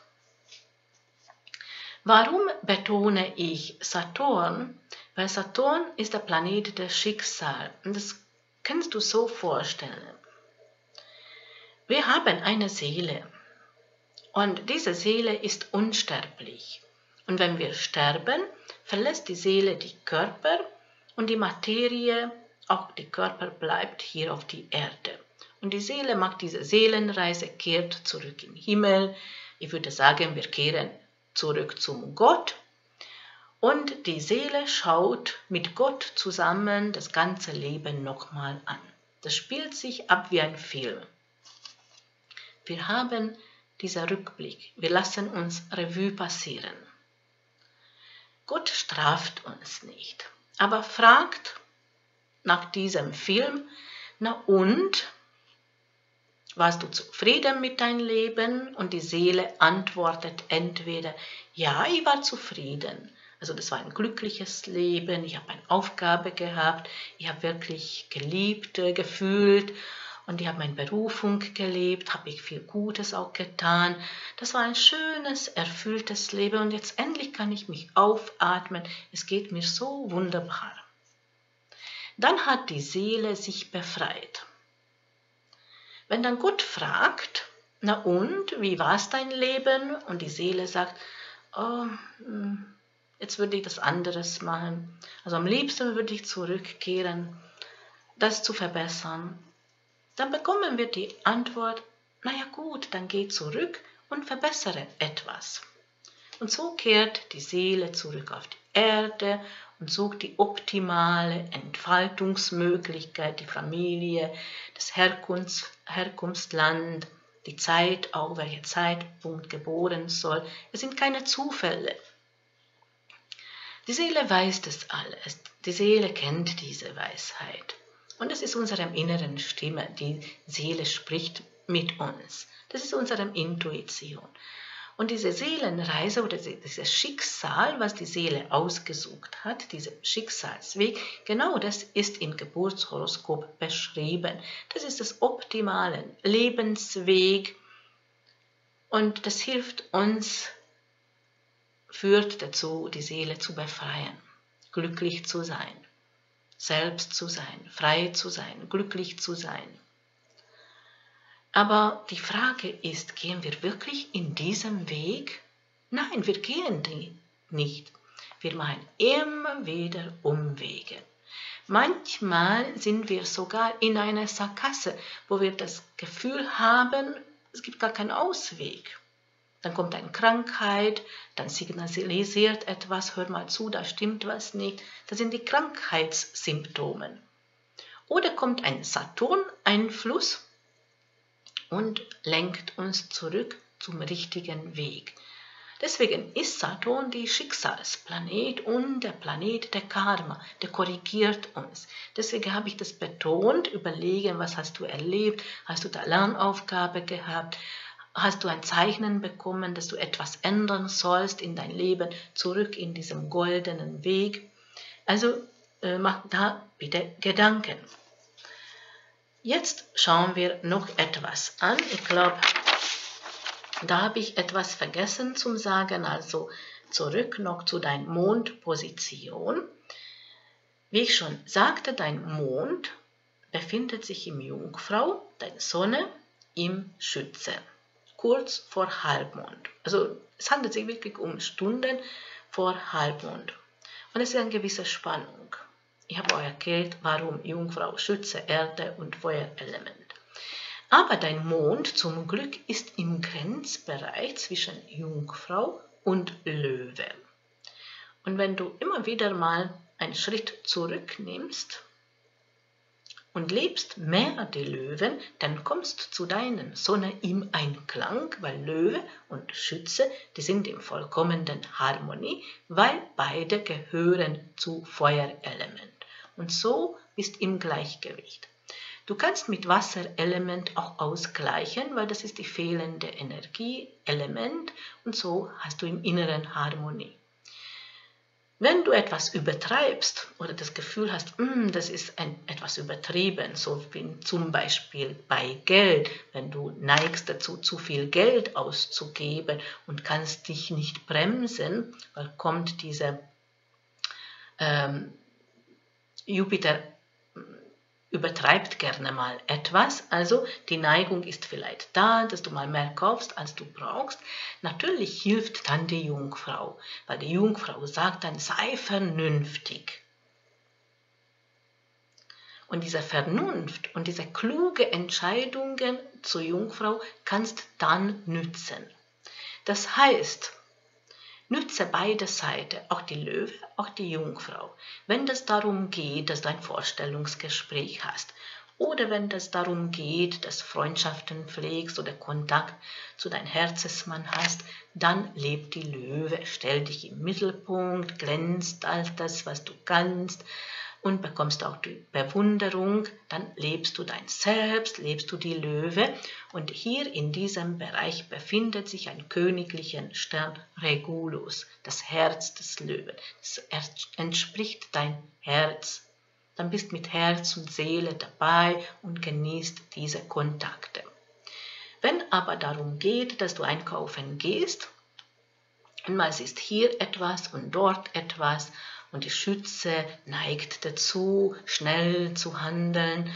Warum betone ich Saturn? Weil Saturn ist der Planet des Schicksals und das kannst du so vorstellen. Wir haben eine Seele und diese Seele ist unsterblich. Und wenn wir sterben, verlässt die Seele den Körper und die Materie, auch der Körper bleibt hier auf der Erde. Und die Seele macht diese Seelenreise, kehrt zurück in den Himmel. Ich würde sagen, wir kehren zurück zum Gott und die Seele schaut mit Gott zusammen das ganze Leben nochmal an. Das spielt sich ab wie ein Film. Wir haben diesen Rückblick, wir lassen uns Revue passieren. Gott straft uns nicht, aber fragt nach diesem Film, na und? Warst du zufrieden mit deinem Leben? Und die Seele antwortet entweder, ja, ich war zufrieden. Also das war ein glückliches Leben, ich habe eine Aufgabe gehabt, ich habe wirklich geliebt, gefühlt Und ich habe meine Berufung gelebt, habe ich viel Gutes auch getan. Das war ein schönes, erfülltes Leben und jetzt endlich kann ich mich aufatmen. Es geht mir so wunderbar. Dann hat die Seele sich befreit. Wenn dann Gott fragt, na und, wie war es dein Leben? Und die Seele sagt, oh, jetzt würde ich das anderes machen. Also am liebsten würde ich zurückkehren, das zu verbessern. Dann bekommen wir die Antwort, naja gut, dann geh zurück und verbessere etwas. Und so kehrt die Seele zurück auf die Erde und sucht die optimale Entfaltungsmöglichkeit, die Familie, das Herkunfts Herkunftsland, die Zeit, auch welcher Zeitpunkt geboren soll. Es sind keine Zufälle. Die Seele weiß das alles. Die Seele kennt diese Weisheit. Und das ist unserer inneren Stimme. Die Seele spricht mit uns. Das ist unsere Intuition. Und diese Seelenreise oder dieses Schicksal, was die Seele ausgesucht hat, dieser Schicksalsweg, genau das ist im Geburtshoroskop beschrieben. Das ist das optimale Lebensweg und das hilft uns, führt dazu, die Seele zu befreien, glücklich zu sein, selbst zu sein, frei zu sein, glücklich zu sein. Aber die Frage ist, gehen wir wirklich in diesem Weg? Nein, wir gehen den nicht. Wir machen immer wieder Umwege. Manchmal sind wir sogar in einer Sackgasse, wo wir das Gefühl haben, es gibt gar keinen Ausweg. Dann kommt eine Krankheit, dann signalisiert etwas, hör mal zu, da stimmt was nicht. Das sind die Krankheitssymptome. Oder kommt ein Saturn-Einfluss und lenkt uns zurück zum richtigen Weg. Deswegen ist Saturn der Schicksalsplanet und der Planet der Karma, der korrigiert uns. Deswegen habe ich das betont, überlegen, was hast du erlebt, hast du da Lernaufgabe gehabt, hast du ein Zeichen bekommen, dass du etwas ändern sollst in dein Leben, zurück in diesem goldenen Weg. Also äh, mach da bitte Gedanken. Jetzt schauen wir noch etwas an. Ich glaube, da habe ich etwas vergessen zu sagen. Also zurück noch zu deiner Mondposition. Wie ich schon sagte, dein Mond befindet sich im Jungfrau, deine Sonne im Schütze, kurz vor Halbmond. Also es handelt sich wirklich um Stunden vor Halbmond. Und es ist eine gewisse Spannung. Ich habe euch erklärt, warum Jungfrau, Schütze, Erde und Feuerelement. Aber dein Mond zum Glück ist im Grenzbereich zwischen Jungfrau und Löwe. Und wenn du immer wieder mal einen Schritt zurücknimmst und lebst mehr die Löwen, dann kommst du zu deiner Sonne im Einklang, weil Löwe und Schütze, die sind in vollkommenen Harmonie, weil beide gehören zu Feuerelement. Und so bist im Gleichgewicht. Du kannst mit Wasserelement auch ausgleichen, weil das ist die fehlende Energieelement und so hast du im Inneren Harmonie. Wenn du etwas übertreibst oder das Gefühl hast, das ist ein, etwas übertrieben, so wie zum Beispiel bei Geld, wenn du neigst dazu, zu viel Geld auszugeben und kannst dich nicht bremsen, weil kommt diese ähm, Jupiter übertreibt gerne mal etwas, also die Neigung ist vielleicht da, dass du mal mehr kaufst, als du brauchst. Natürlich hilft dann die Jungfrau, weil die Jungfrau sagt dann, sei vernünftig. Und diese Vernunft und diese kluge Entscheidungen zur Jungfrau kannst dann nützen. Das heißt, nütze beide Seiten, auch die Löwe, auch die Jungfrau. Wenn es darum geht, dass du ein Vorstellungsgespräch hast oder wenn es darum geht, dass Freundschaften pflegst oder Kontakt zu deinem Herzensmann hast, dann lebt die Löwe, stell dich im Mittelpunkt, glänzt all das, was du kannst und bekommst auch die Bewunderung, dann lebst du dein Selbst, lebst du die Löwe und hier in diesem Bereich befindet sich ein königlicher Stern Regulus, das Herz des Löwen. Das entspricht dein Herz. dann bist mit Herz und Seele dabei und genießt diese Kontakte. Wenn aber darum geht, dass du einkaufen gehst, einmal ist hier etwas und dort etwas und die Schütze neigt dazu, schnell zu handeln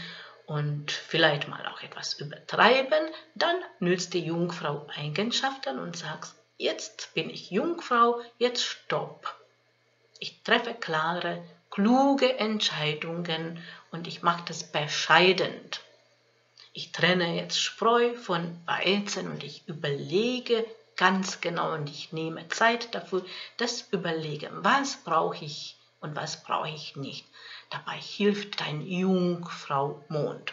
und vielleicht mal auch etwas übertreiben, dann nützt die Jungfrau Eigenschaften und sagst, jetzt bin ich Jungfrau, jetzt stopp. Ich treffe klare, kluge Entscheidungen und ich mache das bescheiden. Ich trenne jetzt Spreu von Weizen und ich überlege ganz genau und ich nehme Zeit dafür, das Überlegen, was brauche ich und was brauche ich nicht. Dabei hilft dein Jungfrau-Mond.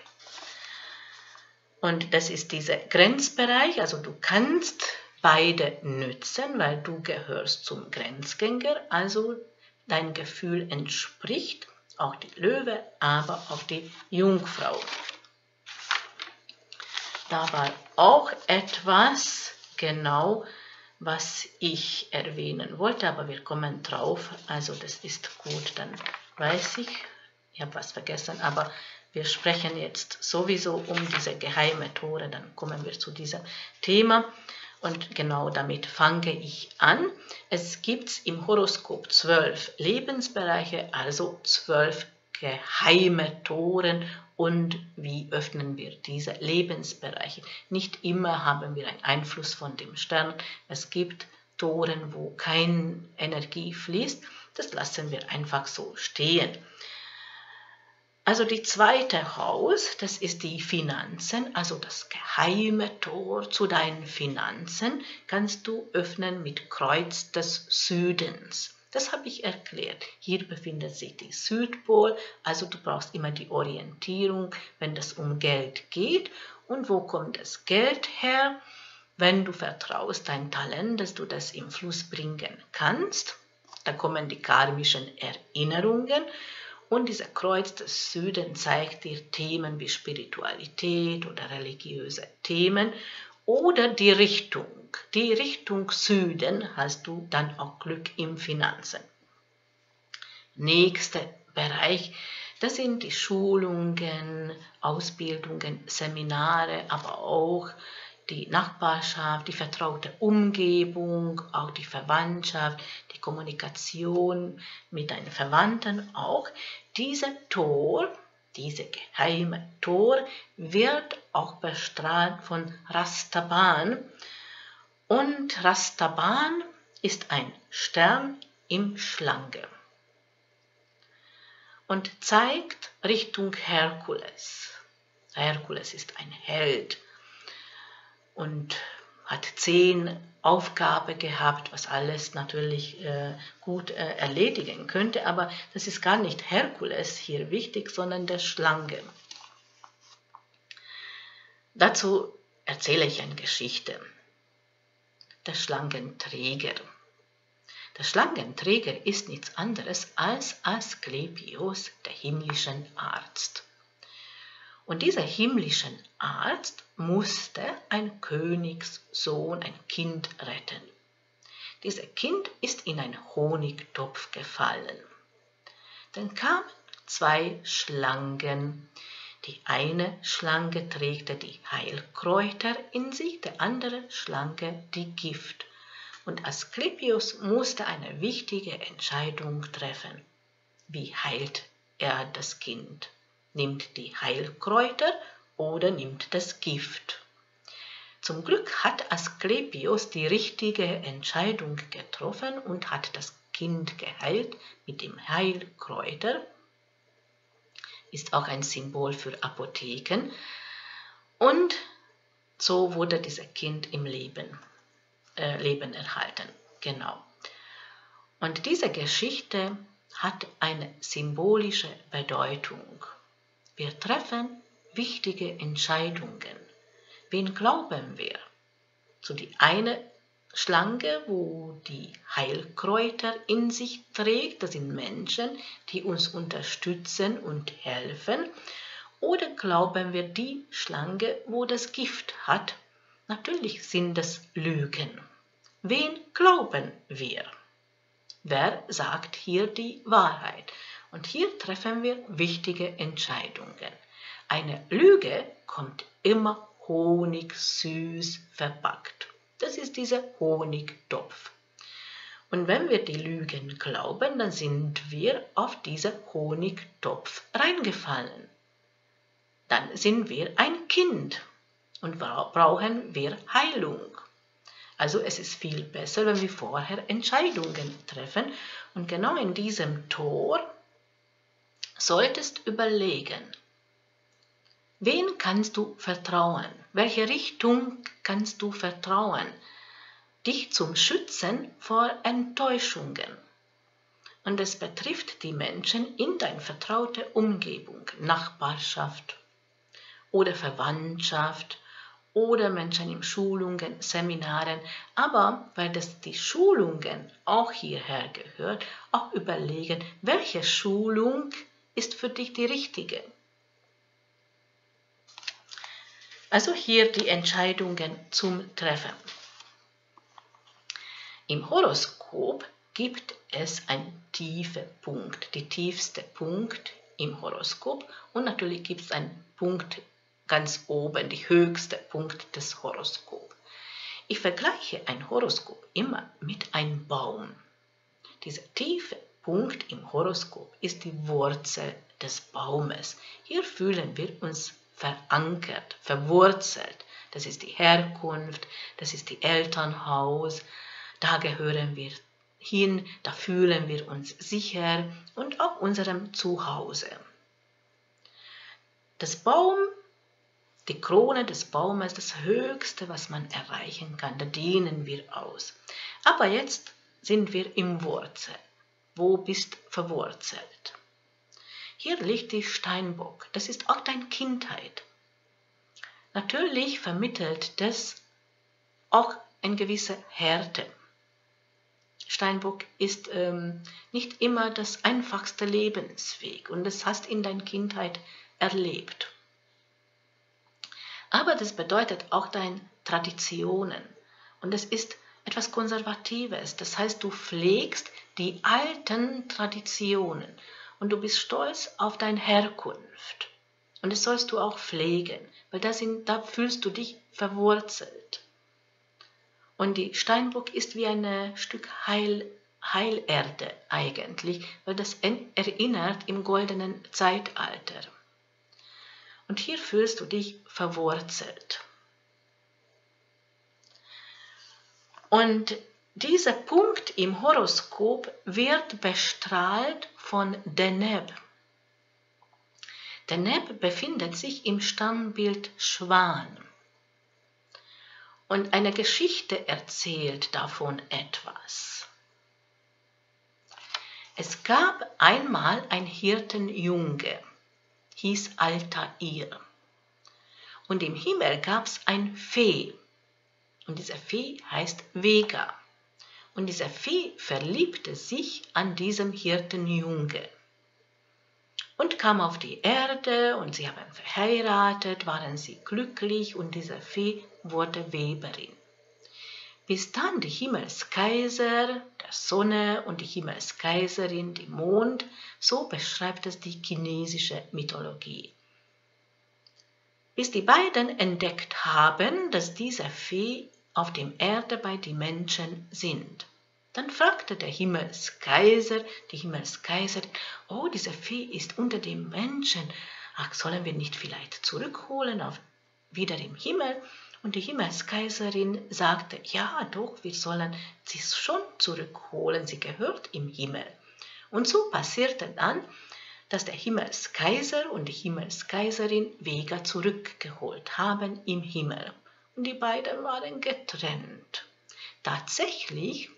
Und das ist dieser Grenzbereich, also du kannst beide nützen, weil du gehörst zum Grenzgänger, also dein Gefühl entspricht auch die Löwe, aber auch die Jungfrau. Da war auch etwas genau, was ich erwähnen wollte, aber wir kommen drauf, also das ist gut, dann weiß ich, ich habe was vergessen, aber wir sprechen jetzt sowieso um diese geheime Tore, dann kommen wir zu diesem Thema. Und genau damit fange ich an. Es gibt im Horoskop zwölf Lebensbereiche, also zwölf geheime Toren. Und wie öffnen wir diese Lebensbereiche? Nicht immer haben wir einen Einfluss von dem Stern. Es gibt Toren, wo keine Energie fließt. Das lassen wir einfach so stehen. Also die zweite Haus, das ist die Finanzen, also das geheime Tor zu deinen Finanzen, kannst du öffnen mit Kreuz des Südens. Das habe ich erklärt. Hier befindet sich der Südpol, also du brauchst immer die Orientierung, wenn es um Geld geht. Und wo kommt das Geld her? Wenn du vertraust, dein Talent, dass du das im Fluss bringen kannst, da kommen die karmischen Erinnerungen. Und dieser Kreuz des Südens zeigt dir Themen wie Spiritualität oder religiöse Themen oder die Richtung. Die Richtung Süden hast du dann auch Glück im Finanzen. Nächster Bereich, das sind die Schulungen, Ausbildungen, Seminare, aber auch die Nachbarschaft, die vertraute Umgebung, auch die Verwandtschaft, die Kommunikation mit deinen Verwandten auch. Diese Tor, diese geheime Tor wird auch bestrahlt von Rastaban. Und Rastaban ist ein Stern im Schlange und zeigt Richtung Herkules. Herkules ist ein Held und hat zehn Aufgaben gehabt, was alles natürlich äh, gut äh, erledigen könnte. Aber das ist gar nicht Herkules hier wichtig, sondern der Schlange. Dazu erzähle ich eine Geschichte. Der Schlangenträger. Der Schlangenträger ist nichts anderes als Asklepios, der himmlischen Arzt. Und dieser himmlische Arzt musste einen Königssohn, ein Kind retten. Dieses Kind ist in einen Honigtopf gefallen. Dann kamen zwei Schlangen. Die eine Schlange trägte die Heilkräuter in sich, die andere Schlange die Gift. Und Asklepios musste eine wichtige Entscheidung treffen. Wie heilt er das Kind? Nimmt die Heilkräuter oder nimmt das Gift? Zum Glück hat Asklepios die richtige Entscheidung getroffen und hat das Kind geheilt mit dem Heilkräuter. Ist auch ein Symbol für Apotheken. Und so wurde dieses Kind im Leben, äh, Leben erhalten. Genau. Und diese Geschichte hat eine symbolische Bedeutung. Wir treffen wichtige Entscheidungen. Wen glauben wir? Zu die eine Schlange, wo die Heilkräuter in sich trägt, das sind Menschen, die uns unterstützen und helfen. Oder glauben wir die Schlange, wo das Gift hat? Natürlich sind das Lügen. Wen glauben wir? Wer sagt hier die Wahrheit? Und hier treffen wir wichtige Entscheidungen. Eine Lüge kommt immer honigsüß verpackt. Das ist dieser Honigtopf. Und wenn wir die Lügen glauben, dann sind wir auf diesen Honigtopf reingefallen. Dann sind wir ein Kind und brauchen wir Heilung. Also es ist viel besser, wenn wir vorher Entscheidungen treffen. Und genau in diesem Tor solltest du überlegen, wen kannst du vertrauen? Welche Richtung kannst du vertrauen? Dich zum Schützen vor Enttäuschungen. Und es betrifft die Menschen in deiner vertrauten Umgebung, Nachbarschaft oder Verwandtschaft oder Menschen in Schulungen, Seminaren. Aber weil das die Schulungen auch hierher gehört, auch überlegen, welche Schulung ist für dich die richtige. Also hier die Entscheidungen zum Treffen. Im Horoskop gibt es einen tiefen Punkt, die tiefste Punkt im Horoskop, und natürlich gibt es einen Punkt ganz oben, die höchste Punkt des Horoskops. Ich vergleiche ein Horoskop immer mit einem Baum. Dieser tiefe Punkt im Horoskop ist die Wurzel des Baumes. Hier fühlen wir uns verankert, verwurzelt. Das ist die Herkunft, das ist die Elternhaus, da gehören wir hin, da fühlen wir uns sicher und auch unserem Zuhause. Das Baum, die Krone des Baumes, das Höchste, was man erreichen kann, da dehnen wir aus. Aber jetzt sind wir im Wurzel. Wo bist verwurzelt? Hier liegt die Steinbock. Das ist auch deine Kindheit. Natürlich vermittelt das auch eine gewisse Härte. Steinbock ist ähm, nicht immer das einfachste Lebensweg und das hast in deiner Kindheit erlebt. Aber das bedeutet auch deine Traditionen und das ist etwas Konservatives. Das heißt, du pflegst die alten Traditionen. Und du bist stolz auf deine Herkunft. Und das sollst du auch pflegen, weil da, sind, da fühlst du dich verwurzelt. Und die Steinbock ist wie ein Stück Heil, Heilerde eigentlich, weil das erinnert im goldenen Zeitalter. Und hier fühlst du dich verwurzelt. Und dieser Punkt im Horoskop wird bestrahlt von Deneb. Deneb befindet sich im Sternbild Schwan. Und eine Geschichte erzählt davon etwas. Es gab einmal ein Hirtenjunge, hieß Altair. Und im Himmel gab es eine Fee. Und diese Fee heißt Vega. Und diese Fee verliebte sich an diesem Hirtenjunge und kam auf die Erde und sie haben verheiratet, waren sie glücklich und diese Fee wurde Weberin. Bis dann die Himmelskaiser, der Sonne und die Himmelskaiserin, die Mond, so beschreibt es die chinesische Mythologie. Bis die beiden entdeckt haben, dass diese Fee auf dem Erde bei den Menschen sind. Dann fragte der Himmelskaiser, die Himmelskaiserin, oh, diese Fee ist unter den Menschen, ach, sollen wir nicht vielleicht zurückholen, auf, wieder im Himmel? Und die Himmelskaiserin sagte, ja doch, wir sollen sie schon zurückholen, sie gehört im Himmel. Und so passierte dann, dass der Himmelskaiser und die Himmelskaiserin Vega zurückgeholt haben im Himmel. Und die beiden waren getrennt. Tatsächlich,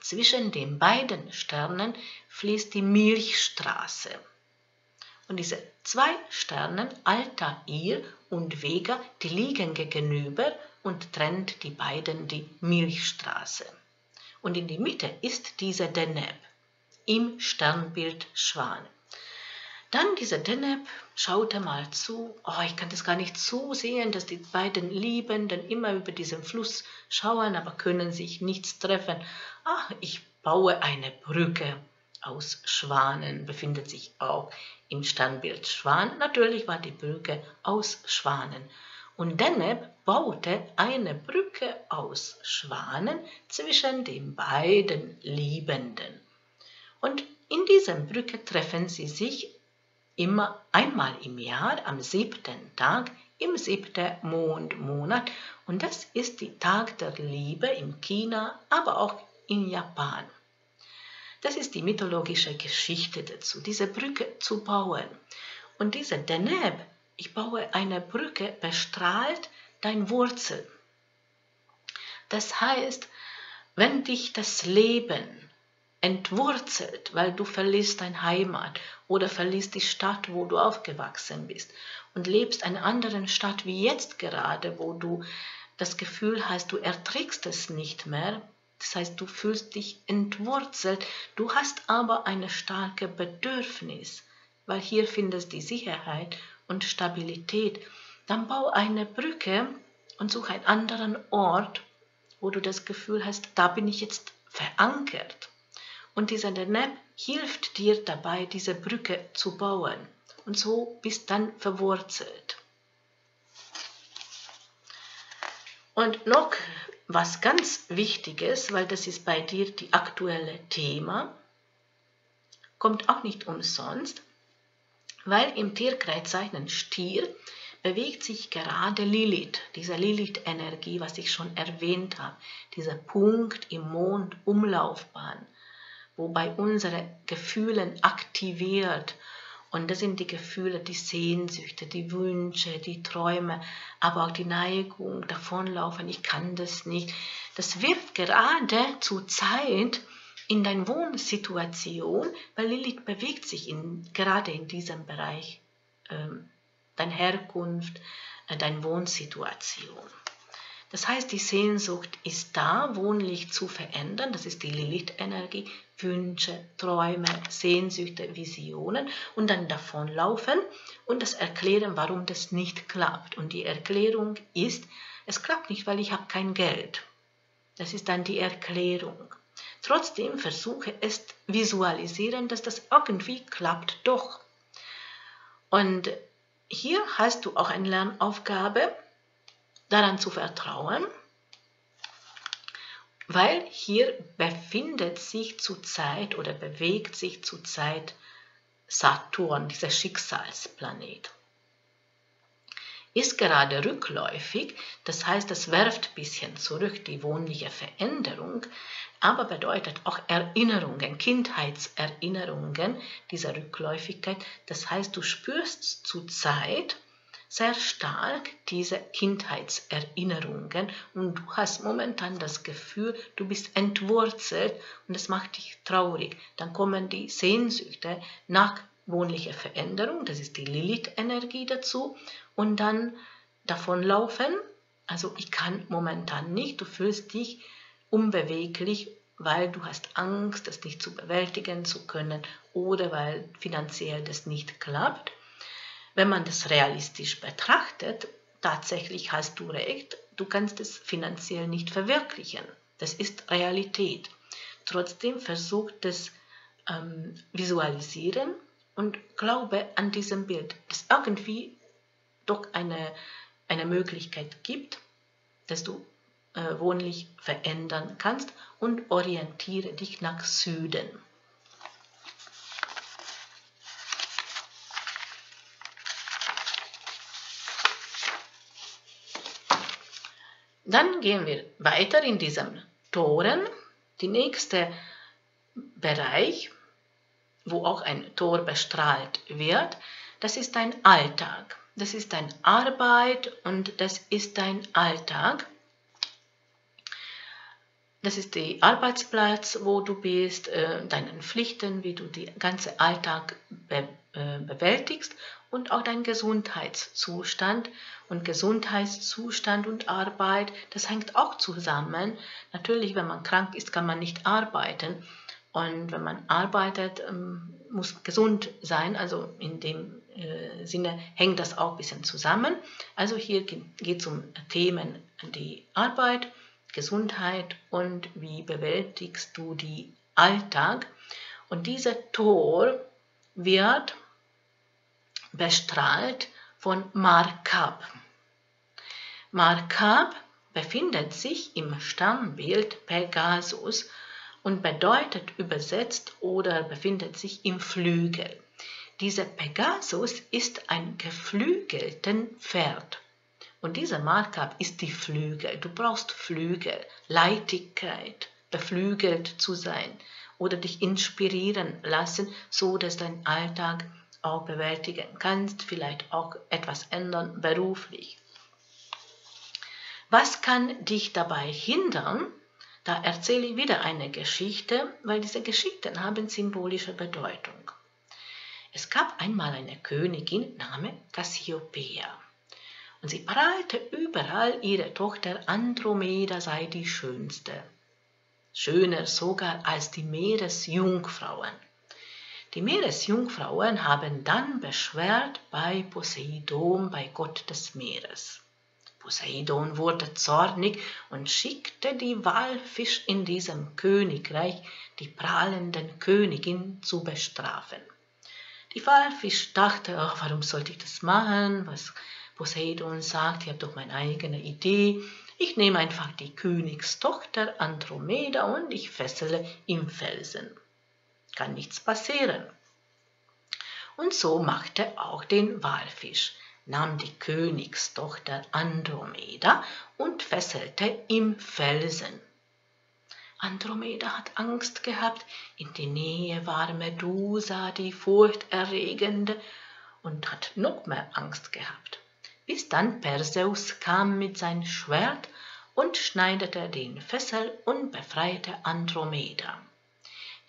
zwischen den beiden Sternen fließt die Milchstraße. Und diese zwei Sterne, Altair und Vega, die liegen gegenüber und trennt die beiden die Milchstraße. Und in die Mitte ist dieser Deneb im Sternbild Schwan. Dann dieser Deneb schaute mal zu, oh, ich kann das gar nicht zusehen, dass die beiden Liebenden immer über diesen Fluss schauen, aber können sich nichts treffen. Ach, ich baue eine Brücke aus Schwanen befindet sich auch im Standbild Schwan. Natürlich war die Brücke aus Schwanen. Und Deneb baute eine Brücke aus Schwanen zwischen den beiden Liebenden. Und in dieser Brücke treffen sie sich immer einmal im Jahr am siebten Tag im siebten Mondmonat. Und das ist der Tag der Liebe in China, aber auch in Japan. Das ist die mythologische Geschichte dazu, diese Brücke zu bauen. Und dieser Deneb, ich baue eine Brücke, bestrahlt dein Wurzel. Das heißt, wenn dich das Leben entwurzelt, weil du verlässt deine Heimat oder verlässt die Stadt, wo du aufgewachsen bist und lebst in einer anderen Stadt wie jetzt gerade, wo du das Gefühl hast, du erträgst es nicht mehr. Das heißt, du fühlst dich entwurzelt, du hast aber ein starkes Bedürfnis, weil hier findest du die Sicherheit und Stabilität. Dann bau eine Brücke und such einen anderen Ort, wo du das Gefühl hast, da bin ich jetzt verankert. Und dieser Deneb hilft dir dabei, diese Brücke zu bauen. Und so bist du dann verwurzelt. Und noch was ganz Wichtiges, weil das ist bei dir die aktuelle Thema, kommt auch nicht umsonst, weil im Tierkreiszeichen Stier bewegt sich gerade Lilith, diese Lilith-Energie, was ich schon erwähnt habe, dieser Punkt im Mondumlaufbahn, wobei unsere Gefühle aktiviert. Und das sind die Gefühle, die Sehnsüchte, die Wünsche, die Träume, aber auch die Neigung, davonlaufen, ich kann das nicht. Das wirft gerade zur Zeit in deine Wohnsituation, weil Lilith bewegt sich in, gerade in diesem Bereich, ähm, deine Herkunft, äh, deine Wohnsituation. Das heißt, die Sehnsucht ist da, Wohnlicht zu verändern, das ist die Lilith-Energie, Wünsche, Träume, Sehnsüchte, Visionen und dann davonlaufen und das erklären, warum das nicht klappt. Und die Erklärung ist, es klappt nicht, weil ich habe kein Geld. Das ist dann die Erklärung. Trotzdem versuche es visualisieren, dass das irgendwie klappt doch. Und hier hast du auch eine Lernaufgabe, daran zu vertrauen, weil hier befindet sich zurzeit oder bewegt sich zurzeit Saturn, dieser Schicksalsplanet. Ist gerade rückläufig, das heißt, es werft ein bisschen zurück die wohnliche Veränderung, aber bedeutet auch Erinnerungen, Kindheitserinnerungen dieser Rückläufigkeit. Das heißt, du spürst zurzeit sehr stark diese Kindheitserinnerungen und du hast momentan das Gefühl, du bist entwurzelt und das macht dich traurig. Dann kommen die Sehnsüchte nach wohnlicher Veränderung, das ist die Lilith-Energie dazu und dann davonlaufen, also ich kann momentan nicht, du fühlst dich unbeweglich, weil du hast Angst, das nicht zu bewältigen zu können oder weil finanziell das nicht klappt. Wenn man das realistisch betrachtet, tatsächlich hast du recht, du kannst es finanziell nicht verwirklichen. Das ist Realität. Trotzdem versuch das ähm, visualisieren und glaube an diesem Bild, dass irgendwie doch eine, eine Möglichkeit gibt, dass du äh, wohnlich verändern kannst und orientiere dich nach Süden. Dann gehen wir weiter in diesem Toren. Der nächste Bereich, wo auch ein Tor bestrahlt wird, das ist dein Alltag. Das ist deine Arbeit und das ist dein Alltag. Das ist der Arbeitsplatz, wo du bist, deine Pflichten, wie du den ganzen Alltag be bewältigst. Und auch dein Gesundheitszustand und Gesundheitszustand und Arbeit, das hängt auch zusammen. Natürlich, wenn man krank ist, kann man nicht arbeiten und wenn man arbeitet, muss gesund sein. Also in dem Sinne hängt das auch ein bisschen zusammen. Also hier geht es um Themen, die Arbeit, Gesundheit und wie bewältigst du den Alltag. Und dieser Tor wird bestrahlt von Markab. Markab befindet sich im Stammbild Pegasus und bedeutet übersetzt oder befindet sich im Flügel. Dieser Pegasus ist ein geflügelten Pferd. Und dieser Markab ist die Flügel. Du brauchst Flügel, Leichtigkeit, beflügelt zu sein oder dich inspirieren lassen, so dass dein Alltag auch bewältigen kannst, vielleicht auch etwas ändern beruflich. Was kann dich dabei hindern? Da erzähle ich wieder eine Geschichte, weil diese Geschichten haben symbolische Bedeutung. Es gab einmal eine Königin namens Cassiopeia. Und sie prahlte überall, ihre Tochter Andromeda sei die Schönste. Schöner sogar als die Meeresjungfrauen. Die Meeresjungfrauen haben dann beschwert bei Poseidon, bei Gott des Meeres. Poseidon wurde zornig und schickte die Walfisch in diesem Königreich, die prahlenden Königin, zu bestrafen. Die Walfisch dachte, ach, warum sollte ich das machen? Was Poseidon sagt, ich habe doch meine eigene Idee. Ich nehme einfach die Königstochter Andromeda und ich fessele im Felsen. Kann nichts passieren. Und so machte auch den Walfisch, nahm die Königstochter Andromeda und fesselte im Felsen. Andromeda hat Angst gehabt, in der Nähe war Medusa, die furchterregende, und hat noch mehr Angst gehabt. Bis dann Perseus kam mit seinem Schwert und schneidete den Fessel und befreite Andromeda.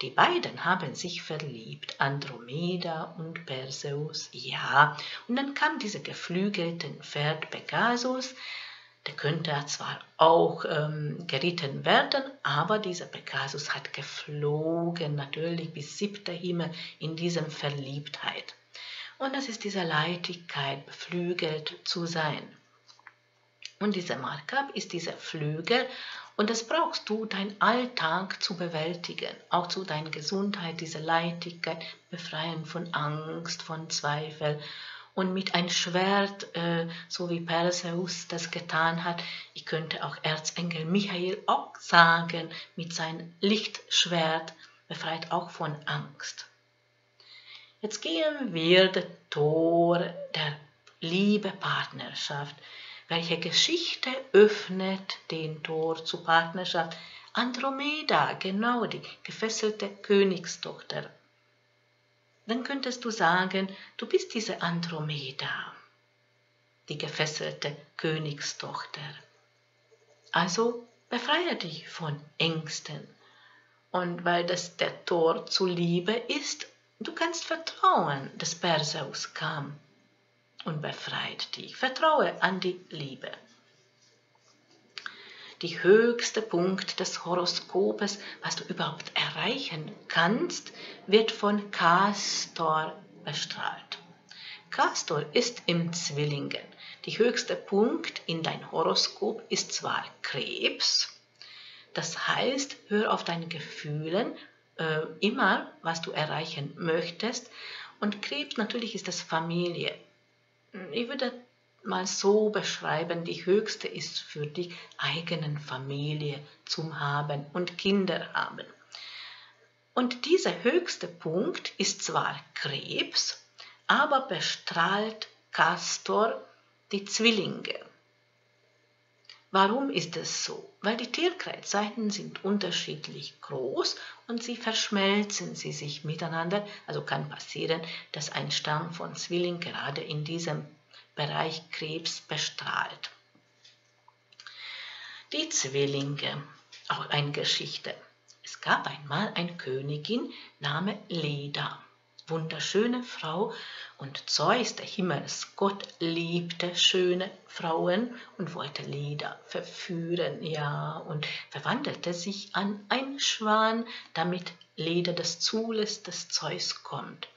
Die beiden haben sich verliebt, Andromeda und Perseus, ja. Und dann kam dieser geflügelte Pferd Pegasus, der könnte zwar auch ähm, geritten werden, aber dieser Pegasus hat geflogen, natürlich bis siebter Himmel in dieser Verliebtheit. Und das ist diese Leichtigkeit, beflügelt zu sein. Und dieser Markab ist dieser Flügel und das brauchst du, deinen Alltag zu bewältigen, auch zu deiner Gesundheit, diese Leichtigkeit, befreien von Angst, von Zweifel. Und mit einem Schwert, äh, so wie Perseus das getan hat, ich könnte auch Erzengel Michael auch sagen, mit seinem Lichtschwert befreit auch von Angst. Jetzt gehen wir das Tor der Liebe-Partnerschaft. Welche Geschichte öffnet den Tor zur Partnerschaft? Andromeda, genau, die gefesselte Königstochter. Dann könntest du sagen, du bist diese Andromeda, die gefesselte Königstochter. Also befreie dich von Ängsten. Und weil das der Tor zur Liebe ist, du kannst vertrauen, dass Perseus kam und befreit dich. Vertraue an die Liebe. Der höchste Punkt des Horoskopes, was du überhaupt erreichen kannst, wird von Kastor bestrahlt. Kastor ist im Zwillingen. Der höchste Punkt in deinem Horoskop ist zwar Krebs, das heißt, hör auf deine Gefühle, äh, immer, was du erreichen möchtest. Und Krebs natürlich ist das Familie. Ich würde mal so beschreiben, die höchste ist für die eigenen Familie zum Haben und Kinder haben. Und dieser höchste Punkt ist zwar Krebs, aber bestrahlt Kastor die Zwillinge. Warum ist es so? Weil die Tierkreiszeiten sind unterschiedlich groß und sie verschmelzen sie sich miteinander. Also kann passieren, dass ein Stamm von Zwillingen gerade in diesem Bereich Krebs bestrahlt. Die Zwillinge, auch eine Geschichte. Es gab einmal eine Königin namens Leda, wunderschöne Frau, und Zeus, der Himmelsgott, liebte schöne Frauen und wollte Leda verführen, ja, und verwandelte sich an einen Schwan, damit Leda das zulässt, dass Zeus kommt.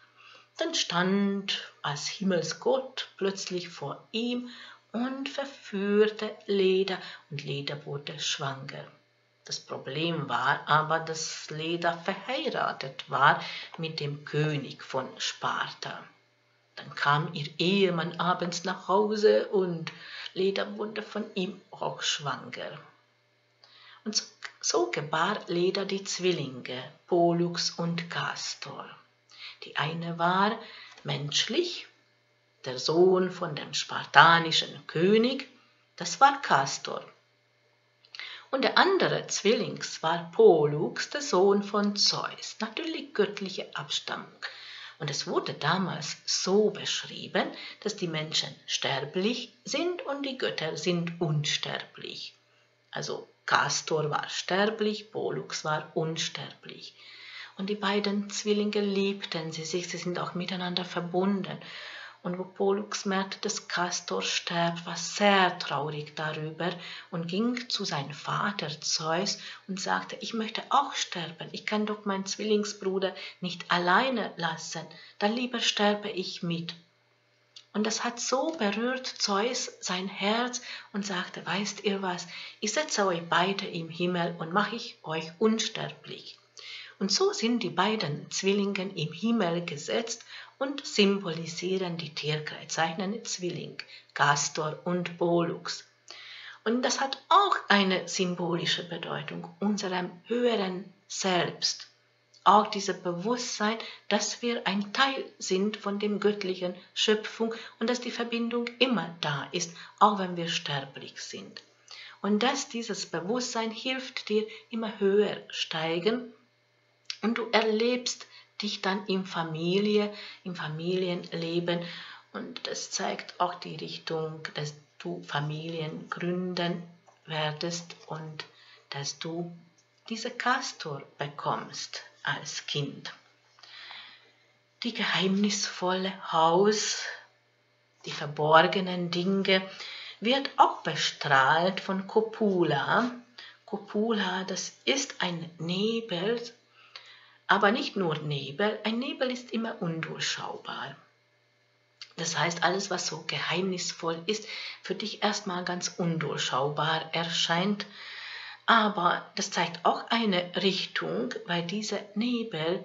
Dann stand als Himmelsgott plötzlich vor ihm und verführte Leda, und Leda wurde schwanger. Das Problem war aber, dass Leda verheiratet war mit dem König von Sparta. Dann kam ihr Ehemann abends nach Hause und Leda wurde von ihm auch schwanger. Und so, so gebar Leda die Zwillinge, Pollux und Castor. Die eine war menschlich, der Sohn von dem spartanischen König, das war Castor. Und der andere Zwilling war Pollux, der Sohn von Zeus, natürlich göttliche Abstammung. Und es wurde damals so beschrieben, dass die Menschen sterblich sind und die Götter sind unsterblich. Also Castor war sterblich, Pollux war unsterblich. Und die beiden Zwillinge liebten sie sich, sie sind auch miteinander verbunden. Und wo Pollux merkte, dass Castor starb, war sehr traurig darüber und ging zu seinem Vater Zeus und sagte, ich möchte auch sterben, ich kann doch meinen Zwillingsbruder nicht alleine lassen, dann lieber sterbe ich mit. Und das hat so berührt Zeus sein Herz und sagte, weißt ihr was, ich setze euch beide im Himmel und mache ich euch unsterblich. Und so sind die beiden Zwillinge im Himmel gesetzt und symbolisieren die tierkreiszeichnende Zwilling, Castor und Pollux. Und das hat auch eine symbolische Bedeutung, unserem höheren Selbst. Auch dieses Bewusstsein, dass wir ein Teil sind von der göttlichen Schöpfung und dass die Verbindung immer da ist, auch wenn wir sterblich sind. Und dass dieses Bewusstsein hilft dir, immer höher steigen und du erlebst dich dann in Familie, im Familienleben und das zeigt auch die Richtung, dass du Familien gründen werdest und dass du diese Castor bekommst als Kind. Die geheimnisvolle Haus, die verborgenen Dinge, wird auch bestrahlt von Copula. Copula, das ist ein Nebel. Aber nicht nur Nebel, ein Nebel ist immer undurchschaubar. Das heißt, alles, was so geheimnisvoll ist, für dich erstmal ganz undurchschaubar erscheint. Aber das zeigt auch eine Richtung, weil dieser Nebel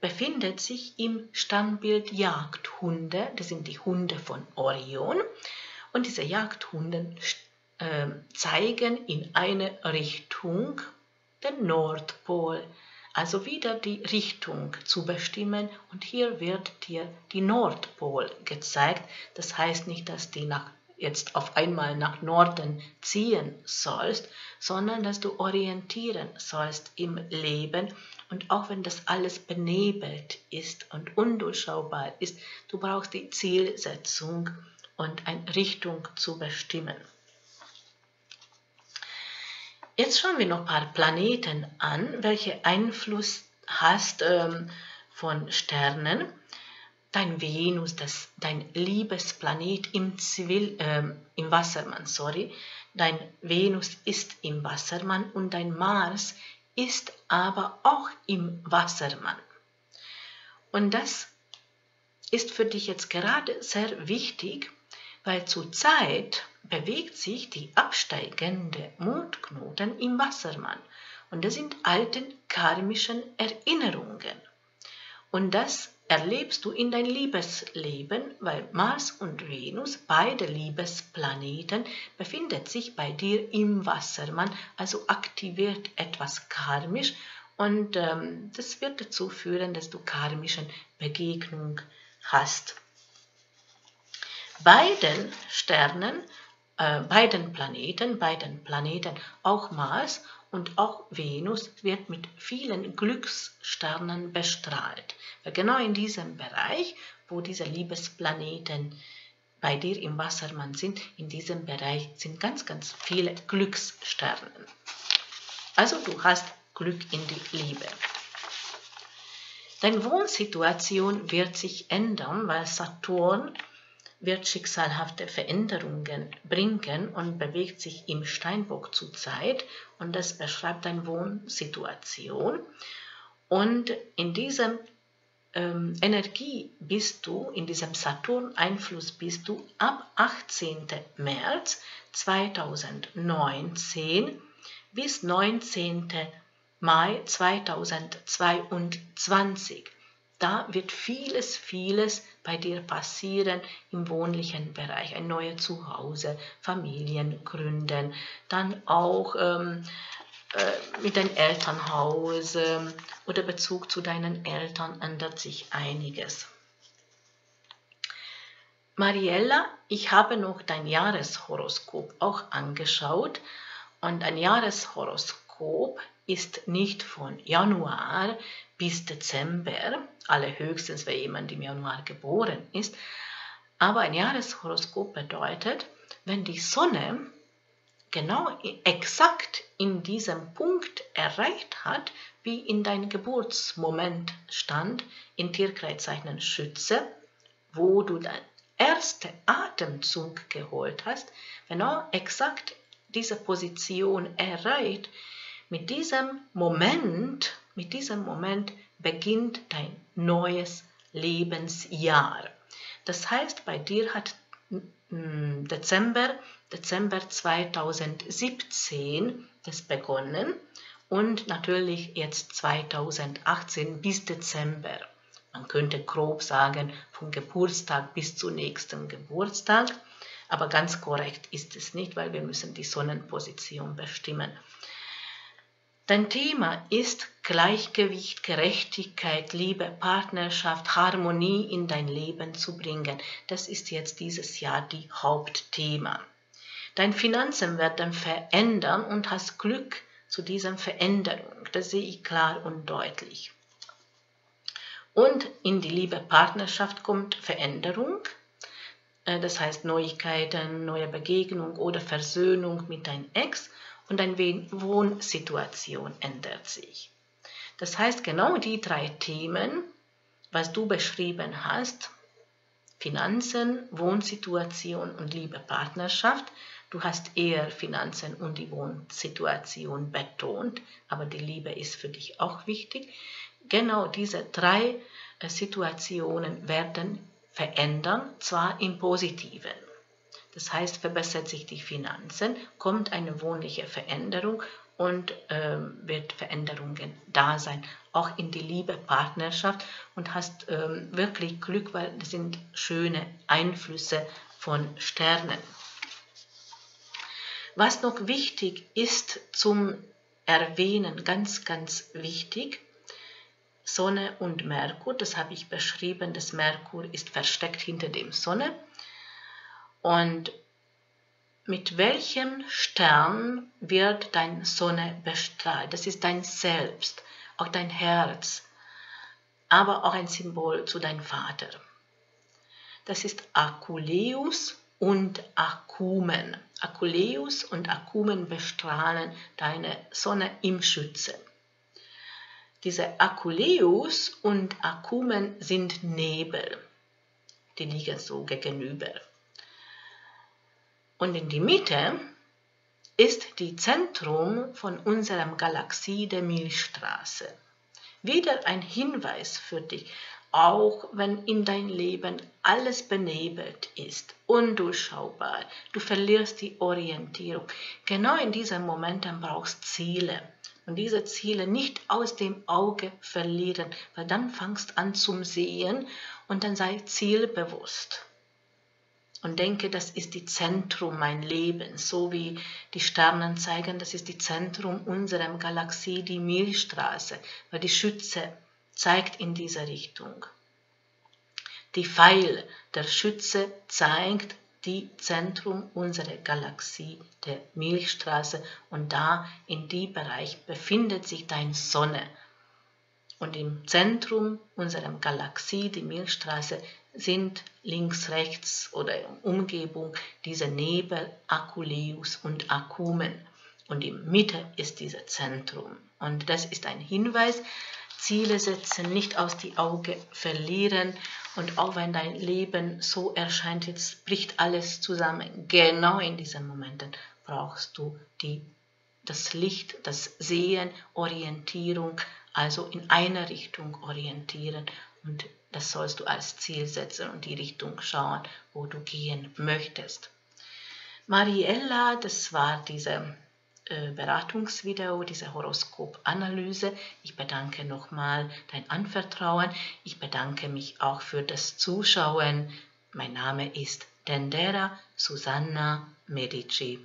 befindet sich im Stammbild Jagdhunde. Das sind die Hunde von Orion. Und diese Jagdhunde äh, zeigen in eine Richtung, den Nordpol. Also wieder die Richtung zu bestimmen und hier wird dir die Nordpol gezeigt. Das heißt nicht, dass du jetzt auf einmal nach Norden ziehen sollst, sondern dass du orientieren sollst im Leben. Und auch wenn das alles benebelt ist und undurchschaubar ist, du brauchst die Zielsetzung und eine Richtung zu bestimmen. Jetzt schauen wir noch ein paar Planeten an, welche Einfluss hast ähm, von Sternen. Dein Venus, das, dein Liebesplanet im, Zivil, ähm, im Wassermann, sorry. Dein Venus ist im Wassermann und dein Mars ist aber auch im Wassermann. Und das ist für dich jetzt gerade sehr wichtig, weil zurzeit bewegt sich die absteigende Mondknoten im Wassermann. Und das sind alte karmischen Erinnerungen. Und das erlebst du in dein Liebesleben, weil Mars und Venus, beide Liebesplaneten, befinden sich bei dir im Wassermann, also aktiviert etwas karmisch. Und ähm, das wird dazu führen, dass du karmischen Begegnung hast. Bei den Sternen, äh, bei den Planeten, bei den Planeten auch Mars und auch Venus wird mit vielen Glückssternen bestrahlt. Weil genau in diesem Bereich, wo diese Liebesplaneten bei dir im Wassermann sind, in diesem Bereich sind ganz, ganz viele Glückssterne. Also du hast Glück in die Liebe. Deine Wohnsituation wird sich ändern, weil Saturn wird schicksalhafte Veränderungen bringen und bewegt sich im Steinbock zurzeit und das beschreibt deine Wohnsituation. Und in dieser ähm, Energie bist du, in diesem Saturn-Einfluss bist du ab achtzehnten März zweitausendneunzehn bis neunzehnten Mai zweitausendzweiundzwanzig. Da wird vieles, vieles bei dir passieren im wohnlichen Bereich. Ein neues Zuhause, Familien gründen, dann auch ähm, äh, mit deinem Elternhaus äh, oder Bezug zu deinen Eltern ändert sich einiges. Mariella, ich habe noch dein Jahreshoroskop auch angeschaut und ein Jahreshoroskop ist nicht von Januar bis Dezember, allerhöchstens wenn jemand im Januar geboren ist, aber ein Jahreshoroskop bedeutet, wenn die Sonne genau exakt in diesem Punkt erreicht hat, wie in deinem Geburtsmoment stand, in Tierkreiszeichen Schütze, wo du dann erste Atemzug geholt hast, wenn er exakt diese Position erreicht, mit diesem Moment, mit diesem Moment beginnt dein neues Lebensjahr. Das heißt, bei dir hat Dezember, Dezember zweitausendsiebzehn das begonnen und natürlich jetzt zweitausendachtzehn bis Dezember. Man könnte grob sagen, vom Geburtstag bis zum nächsten Geburtstag, aber ganz korrekt ist es nicht, weil wir müssen die Sonnenposition bestimmen. Dein Thema ist Gleichgewicht, Gerechtigkeit, Liebe, Partnerschaft, Harmonie in dein Leben zu bringen. Das ist jetzt dieses Jahr die Hauptthema. Deine Finanzen werden verändern und hast Glück zu dieser Veränderung. Das sehe ich klar und deutlich. Und in die Liebe Partnerschaft kommt Veränderung, das heißt Neuigkeiten, neue Begegnung oder Versöhnung mit deinem Ex und deine Wohnsituation ändert sich. Das heißt, genau die drei Themen, was du beschrieben hast, Finanzen, Wohnsituation und Liebe Partnerschaft, du hast eher Finanzen und die Wohnsituation betont, aber die Liebe ist für dich auch wichtig. Genau diese drei Situationen werden verändern, zwar im Positiven. Das heißt, verbessert sich die Finanzen, kommt eine wohnliche Veränderung und äh, wird Veränderungen da sein, auch in die Liebe, Partnerschaft und hast äh, wirklich Glück, weil das sind schöne Einflüsse von Sternen. Was noch wichtig ist zum Erwähnen, ganz, ganz wichtig, Sonne und Merkur, das habe ich beschrieben, das Merkur ist versteckt hinter dem Sonne. Und mit welchem Stern wird deine Sonne bestrahlt? Das ist dein Selbst, auch dein Herz, aber auch ein Symbol zu deinem Vater. Das ist Akuleus und Akumen. Akuleus und Akumen bestrahlen deine Sonne im Schützen. Diese Akuleus und Akumen sind Nebel, die liegen so gegenüber. Und in die Mitte ist die Zentrum von unserem Galaxie der Milchstraße. Wieder ein Hinweis für dich, auch wenn in deinem Leben alles benebelt ist, undurchschaubar, du verlierst die Orientierung. Genau in diesen Momenten brauchst du Ziele. Und diese Ziele nicht aus dem Auge verlieren, weil dann fangst du an zum Sehen und dann sei zielbewusst. Und denke, das ist die Zentrum mein Leben, so wie die Sterne zeigen, das ist die Zentrum unserer Galaxie, die Milchstraße, weil die Schütze zeigt in diese Richtung. Die Pfeil der Schütze zeigt die Zentrum unserer Galaxie, der Milchstraße und da in dem Bereich befindet sich deine Sonne. Und im Zentrum unserer Galaxie, die Milchstraße, sind links, rechts oder in Umgebung diese Nebel, Akuleus und Akumen. Und in Mitte ist dieses Zentrum. Und das ist ein Hinweis, Ziele setzen, nicht aus die Augen verlieren und auch wenn dein Leben so erscheint, jetzt bricht alles zusammen. Genau in diesen Momenten brauchst du die, das Licht, das Sehen, Orientierung, also in eine Richtung orientieren und das sollst du als Ziel setzen und die Richtung schauen, wo du gehen möchtest. Mariella, das war diese Beratungsvideo, diese Horoskopanalyse. Ich bedanke nochmal dein Anvertrauen. Ich bedanke mich auch für das Zuschauen. Mein Name ist Dendera Susanna Medici.